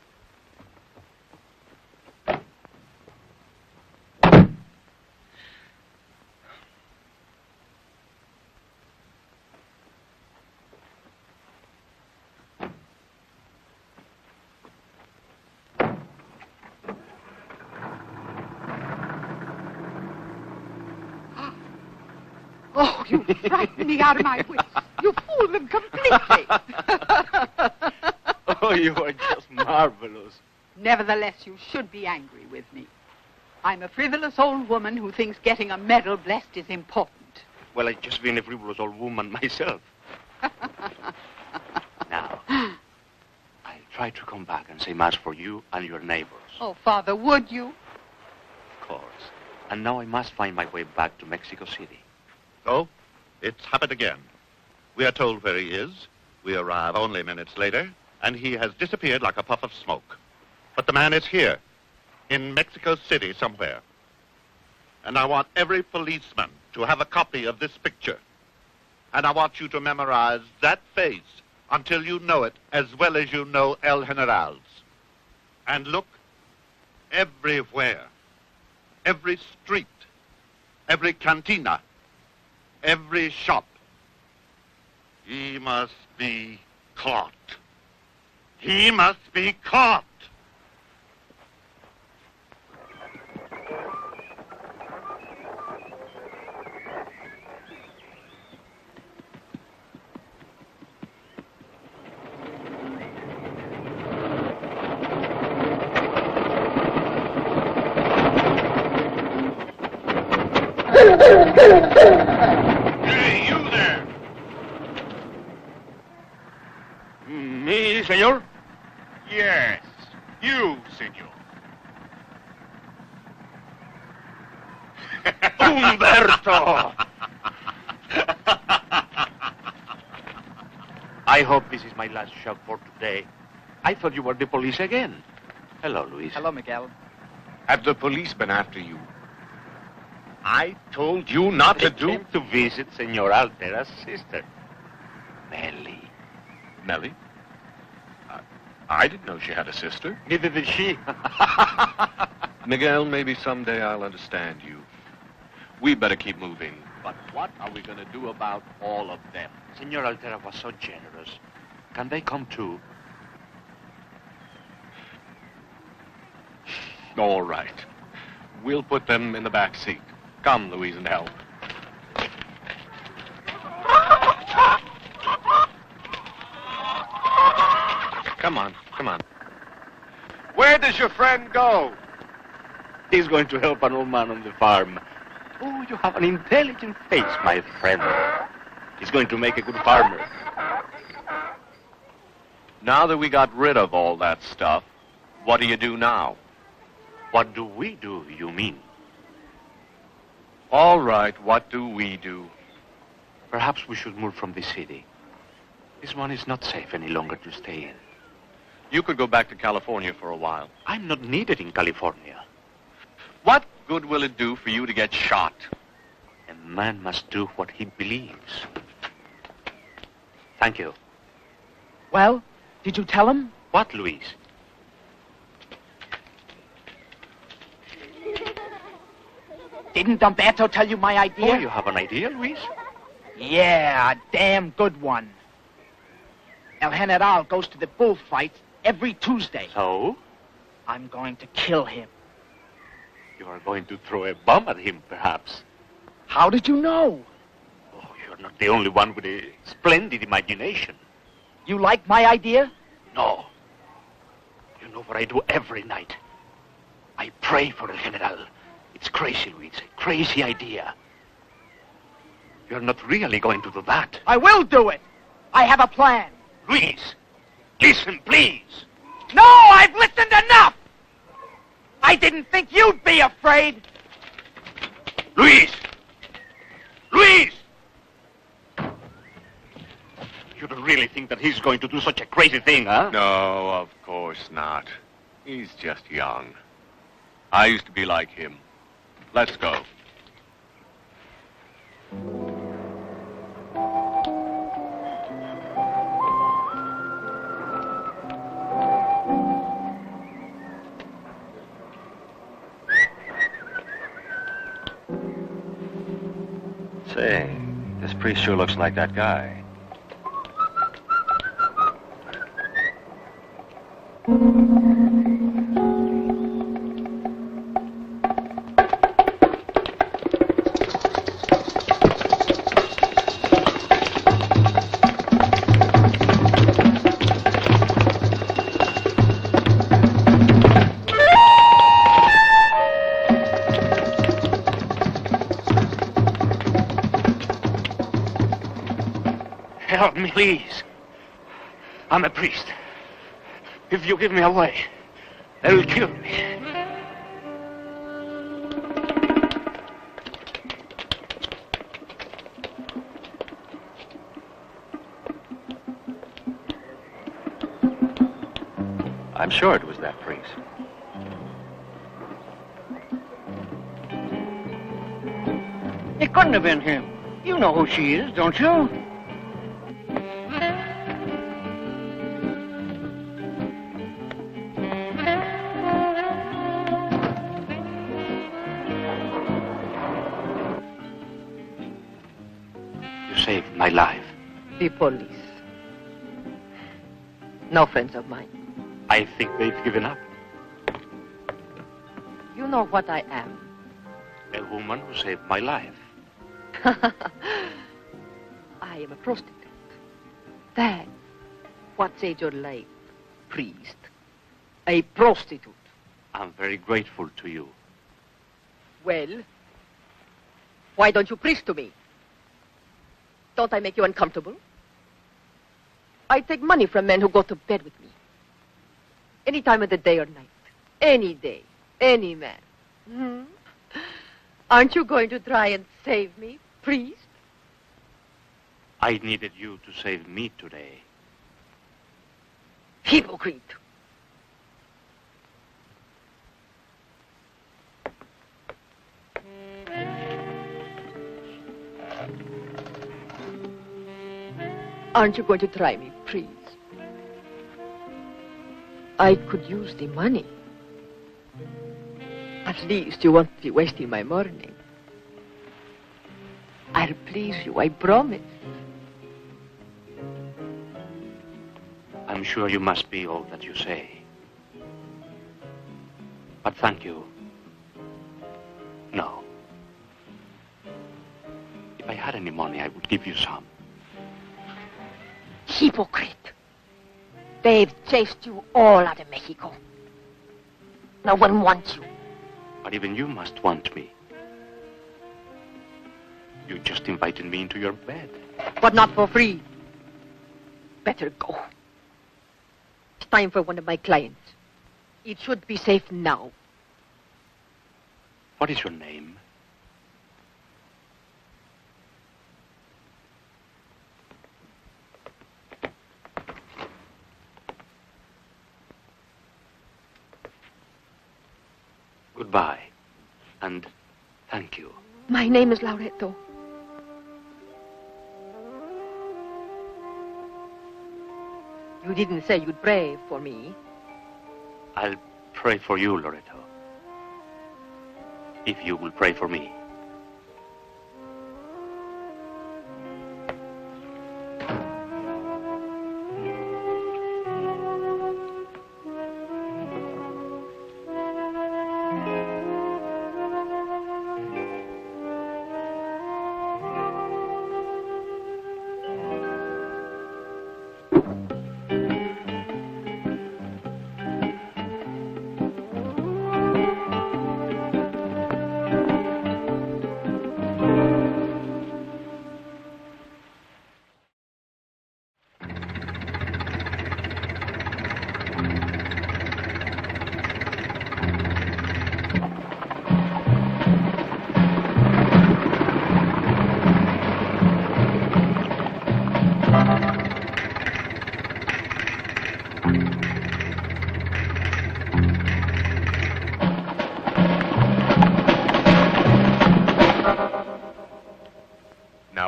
You frightened me out of my wits. You fooled them completely. Oh, you are just marvelous. Nevertheless, you should be angry with me. I'm a frivolous old woman who thinks getting a medal blessed is important. Well, I've just been a frivolous old woman myself. Now, I'll try to come back and say mass for you and your neighbors. Oh, Father, would you? Of course. And now I must find my way back to Mexico City. Oh, it's happened again. We are told where he is. We arrive only minutes later, and he has disappeared like a puff of smoke. But the man is here, in Mexico City somewhere. And I want every policeman to have a copy of this picture. And I want you to memorize that face until you know it as well as you know El General's. And look everywhere, every street, every cantina, every shop. He must be caught. He must be caught. Hey, you there! Me, senor? Yes, you, senor. Humberto! I hope this is my last shot for today. I thought you were the police again. Hello, Luis. Hello, Miguel. Have the police been after you? I told you not to do... to visit Señora Altera's sister, Nellie. Nellie? I didn't know she had a sister. Neither did she. Miguel, maybe someday I'll understand you. We better keep moving. But what are we going to do about all of them? Señora Altera was so generous. Can they come too? All right. We'll put them in the back seat. Come, Louise, and help. Come on, come on. Where does your friend go? He's going to help an old man on the farm. Oh, you have an intelligent face, my friend. He's going to make a good farmer. Now that we got rid of all that stuff, what do you do now? What do we do, you mean? All right, what do we do? Perhaps we should move from the city. This one is not safe any longer to stay in. You could go back to California for a while. I'm not needed in California. What good will it do for you to get shot? A man must do what he believes. Thank you. Well, did you tell him? What, Louise? Didn't Umberto tell you my idea? Oh, you have an idea, Luis? Yeah, a damn good one. El General goes to the bullfights every Tuesday. So? I'm going to kill him. You are going to throw a bomb at him, perhaps. How did you know? Oh, you're not the only one with a splendid imagination. You like my idea? No. You know what I do every night? I pray for El General. It's crazy, Luis. A crazy idea. You're not really going to do that. I will do it. I have a plan. Luis, listen, please. No, I've listened enough. I didn't think you'd be afraid. Luis! Luis! You don't really think that he's going to do such a crazy thing, huh? No, of course not. He's just young. I used to be like him. Let's go. Say, this priest sure looks like that guy. Please, I'm a priest. If you give me away, they will kill me. I'm sure it was that priest. It couldn't have been him. You know who she is, don't you? The police. No friends of mine. I think they've given up. You know what I am? A woman who saved my life. I am a prostitute. That. What saved your life, priest? A prostitute. I'm very grateful to you. Well, why don't you preach to me? Don't I make you uncomfortable? I take money from men who go to bed with me. Any time of the day or night. Any day. Any man. Hmm? Aren't you going to try and save me, priest? I needed you to save me today. Hypocrite. Aren't you going to try me, please? I could use the money. At least you won't be wasting my morning. I'll please you, I promise. I'm sure you must be all that you say. But thank you. No. If I had any money, I would give you some. Hypocrite. They've chased you all out of Mexico. No one wants you. But even you must want me. You just invited me into your bed. But not for free. Better go. It's time for one of my clients. It should be safe now. What is your name? Goodbye, and thank you. My name is Loretto. You didn't say you'd pray for me. I'll pray for you, Loretto. If you will pray for me.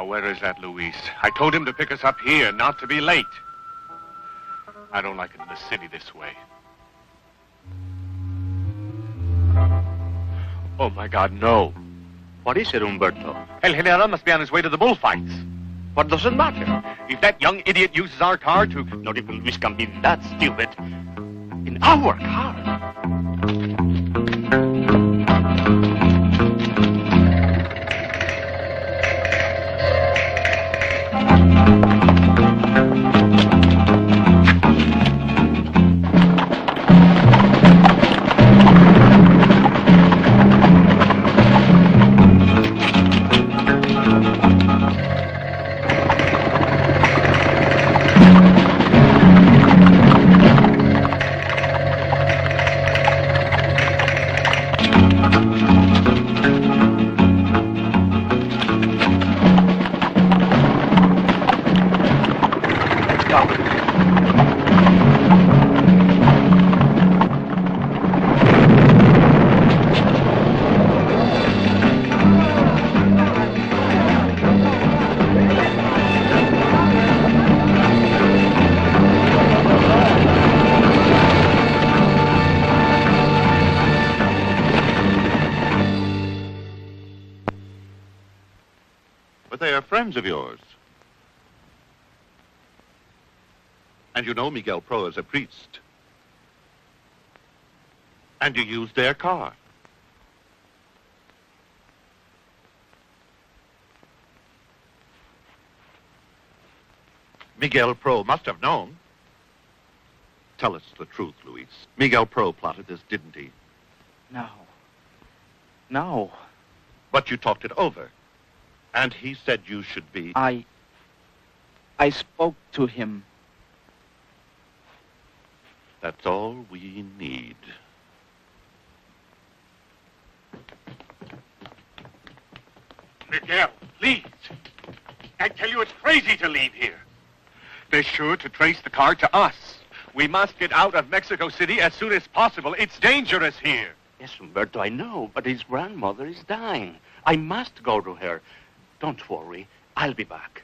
Where is that Luis? I told him to pick us up here, not to be late. I don't like it in the city this way. Oh, my God, no. What is it, Umberto? El General must be on his way to the bullfights. What does it matter? If that young idiot uses our car to... Not even Luis can be that stupid. In our car. Of yours. And you know Miguel Pro is a priest. And you used their car. Miguel Pro must have known. Tell us the truth, Luis. Miguel Pro plotted this, didn't he? No. No. But you talked it over. And he said you should be... I spoke to him. That's all we need. Miguel, please. I tell you it's crazy to leave here. They're sure to trace the car to us. We must get out of Mexico City as soon as possible. It's dangerous here. Yes, Humberto, I know, but his grandmother is dying. I must go to her. Don't worry, I'll be back.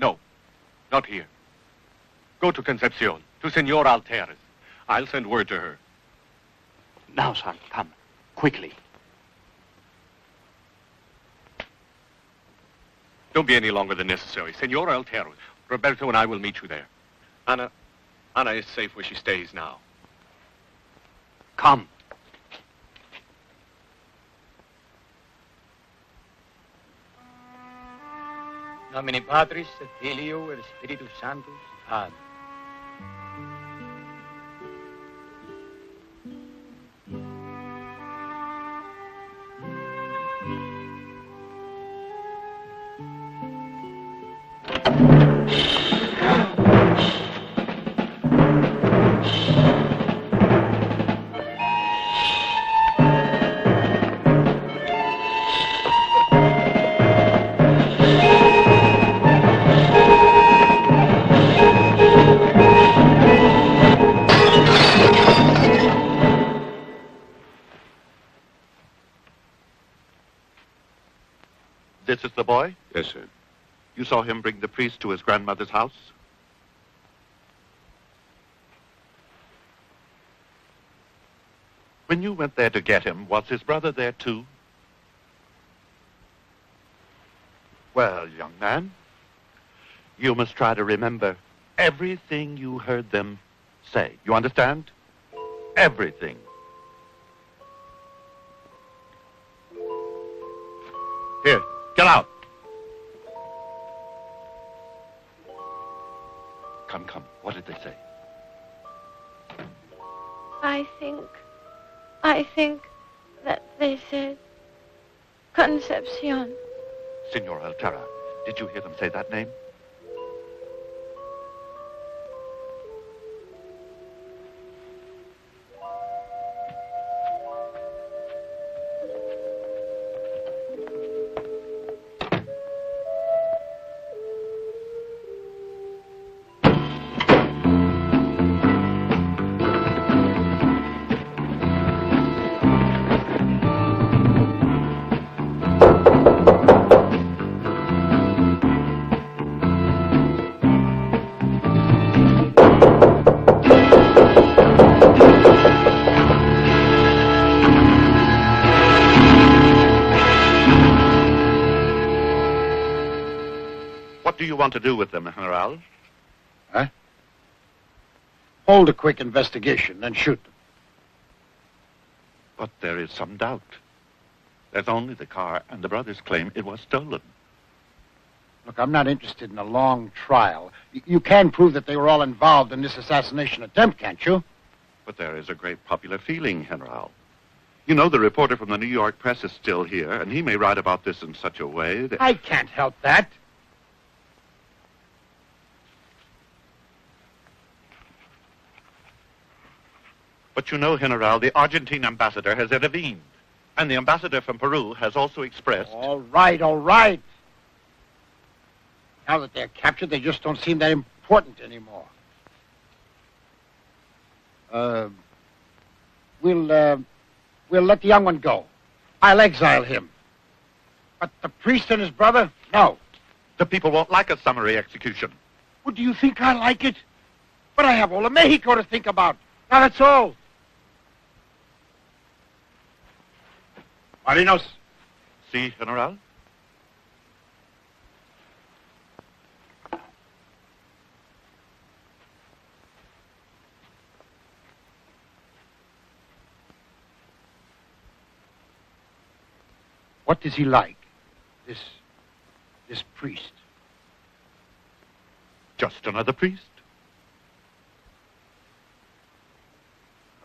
No, not here. Go to Concepcion, to Señora Altera. I'll send word to her. Now, son, come, quickly. Don't be any longer than necessary. Señora Altera, Roberto and I will meet you there. Ana is safe where she stays now. Come. Nomine Patris, et Filio, et Spiritus Sanctus. Amen. This is the boy? Yes, sir. You saw him bring the priest to his grandmother's house? When you went there to get him, was his brother there too? Well, young man, you must try to remember everything you heard them say. You understand? Everything. Here. Get out. Come, come. What did they say? I think that they said Concepcion. Señora Altera, did you hear them say that name? Want to do with them, General? Huh? Hold a quick investigation and shoot them. But there is some doubt. There's only the car, and the brothers claim it was stolen. Look, I'm not interested in a long trial. You can prove that they were all involved in this assassination attempt, can't you? But there is a great popular feeling, General. You know, the reporter from the New York Press is still here, and he may write about this in such a way that... I can't help that. But you know, General, the Argentine ambassador has intervened. And the ambassador from Peru has also expressed... All right, all right. Now that they're captured, they just don't seem that important anymore. We'll let the young one go. I'll exile him. But the priest and his brother? No. The people won't like a summary execution. Well, do you think I like it? But I have all of Mexico to think about. Now that's all. Marinos. Si, General. What is he like, this priest? Just another priest.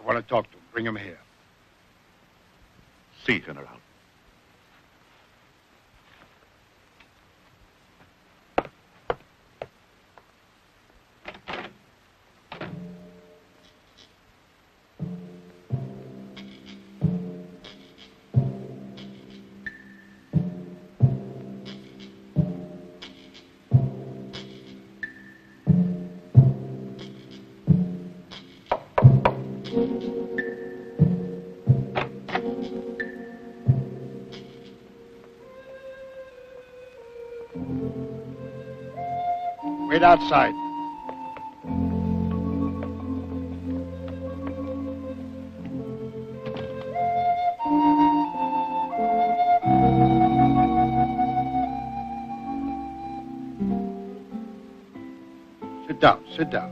I want to talk to him. Bring him here. Si, General. Meet outside. Sit down, sit down.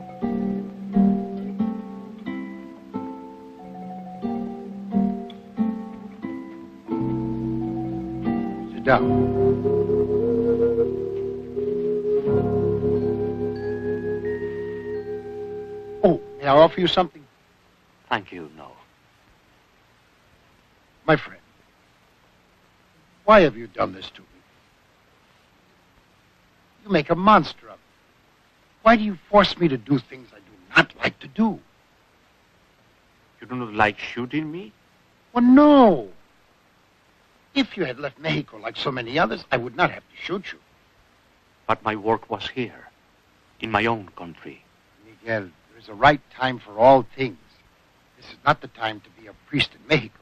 Sit down. Oh, may I offer you something? Thank you, no. My friend, why have you done this to me? You make a monster of me. Why do you force me to do things I do not like to do? You do not like shooting me? Well, no. If you had left Mexico like so many others, I would not have to shoot you. But my work was here, in my own country. Miguel, there is a right time for all things. This is not the time to be a priest in Mexico.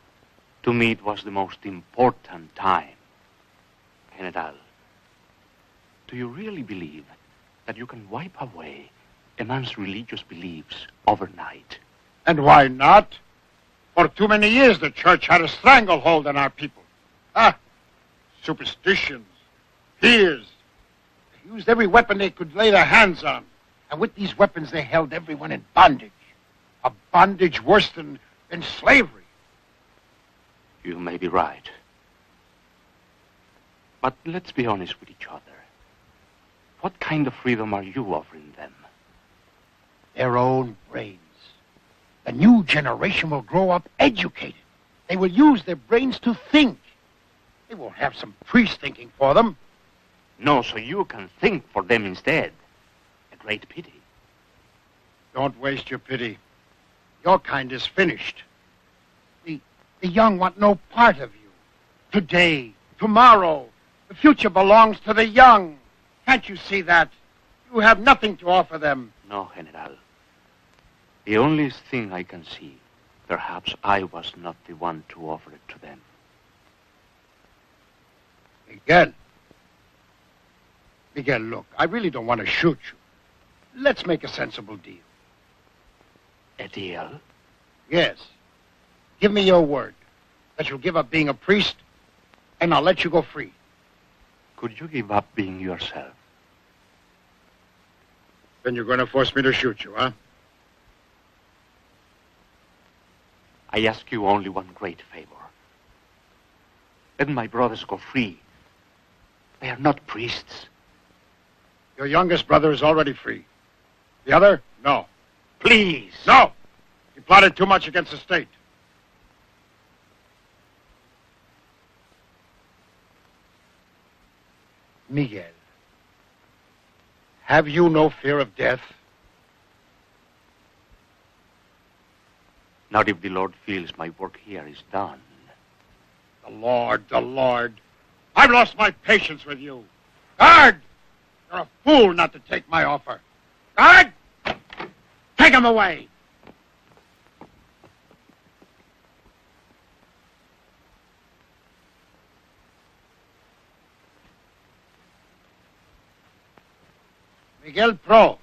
To me, it was the most important time. General, do you really believe that you can wipe away a man's religious beliefs overnight? And why not? For too many years, the church had a stranglehold on our people. Ah, superstitions, fears. They used every weapon they could lay their hands on. And with these weapons, they held everyone in bondage. A bondage worse than slavery. You may be right. But let's be honest with each other. What kind of freedom are you offering them? Their own brains. The new generation will grow up educated. They will use their brains to think. They won't have some priest thinking for them. No, so you can think for them instead. A great pity. Don't waste your pity. Your kind is finished. The young want no part of you. Today, tomorrow, the future belongs to the young. Can't you see that? You have nothing to offer them. No, General. The only thing I can see, perhaps I was not the one to offer it to them. Miguel. Miguel, look, I really don't want to shoot you. Let's make a sensible deal. A deal? Yes. Give me your word that you'll give up being a priest, and I'll let you go free. Could you give up being yourself? Then you're going to force me to shoot you, huh? I ask you only one great favor. Let my brothers go free. They are not priests. Your youngest brother is already free. The other? No. Please! No! He plotted too much against the state. Miguel, have you no fear of death? Not if the Lord feels my work here is done. The Lord, the Lord. I've lost my patience with you. Guard! You're a fool not to take my offer. Guard! Take him away! Miguel Pro.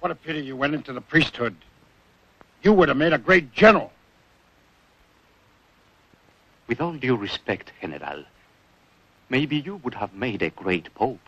What a pity you went into the priesthood. You would have made a great general. With all due respect, General, maybe you would have made a great pope.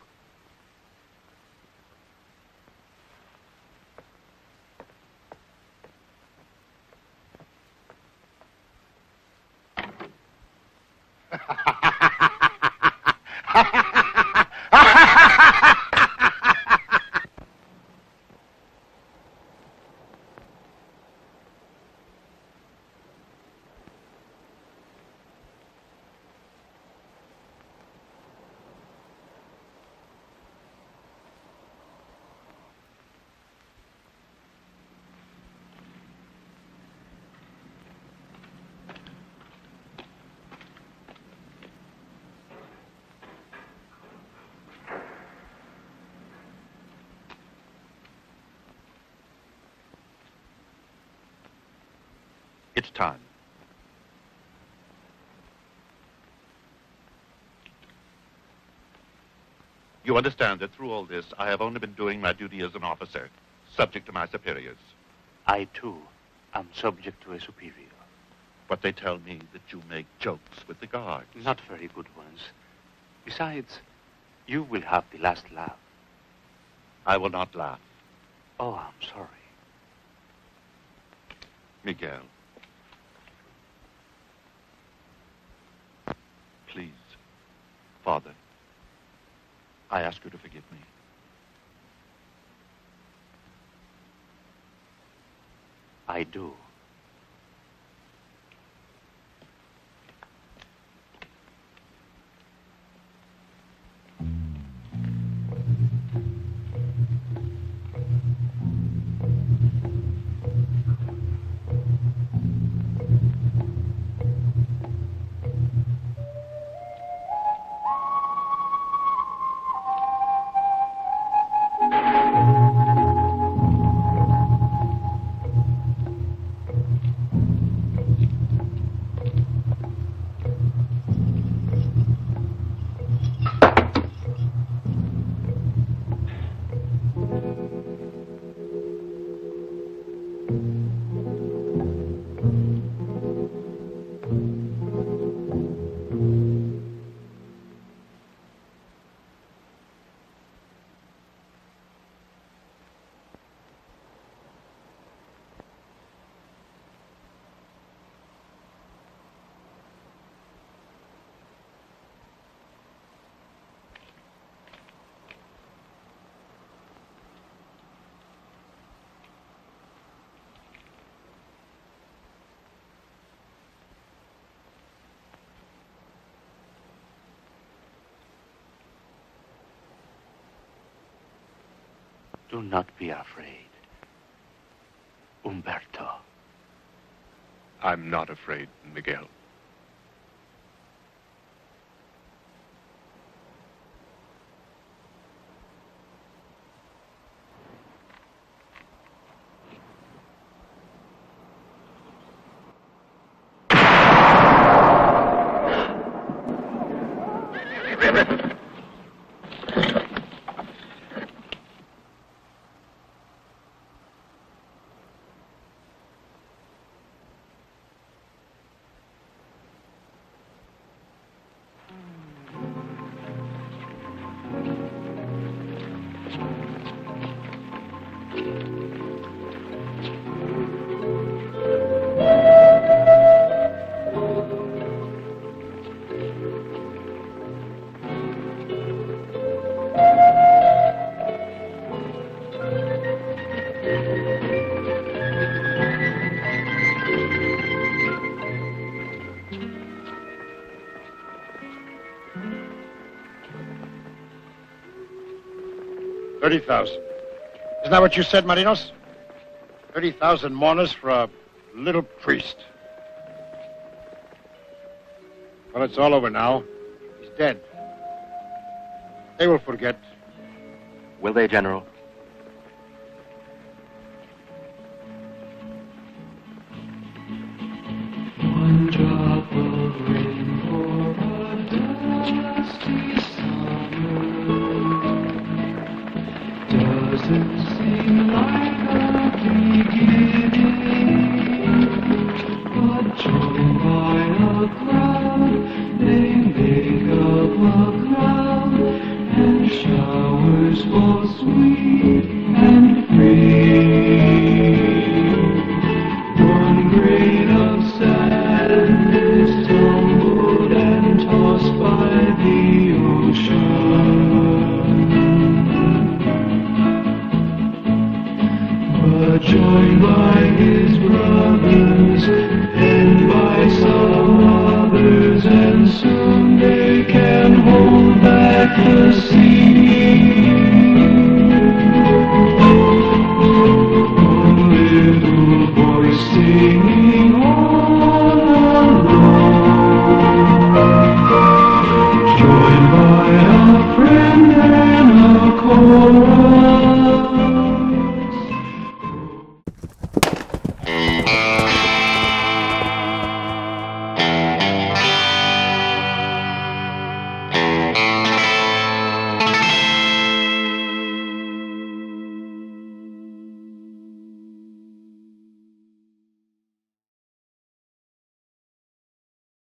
It's time. You understand that through all this, I have only been doing my duty as an officer, subject to my superiors. I, too, am subject to a superior. But they tell me that you make jokes with the guards. Not very good ones. Besides, you will have the last laugh. I will not laugh. Oh, I'm sorry. Miguel. Please, Father, I ask you to forgive me. I do. Do not be afraid, Umberto. I'm not afraid, Miguel. $30,000. Isn't that what you said, Marinos? 30,000 mourners for a little priest. Well, it's all over now. He's dead. They will forget. Will they, General? Soon they can hold back the sea.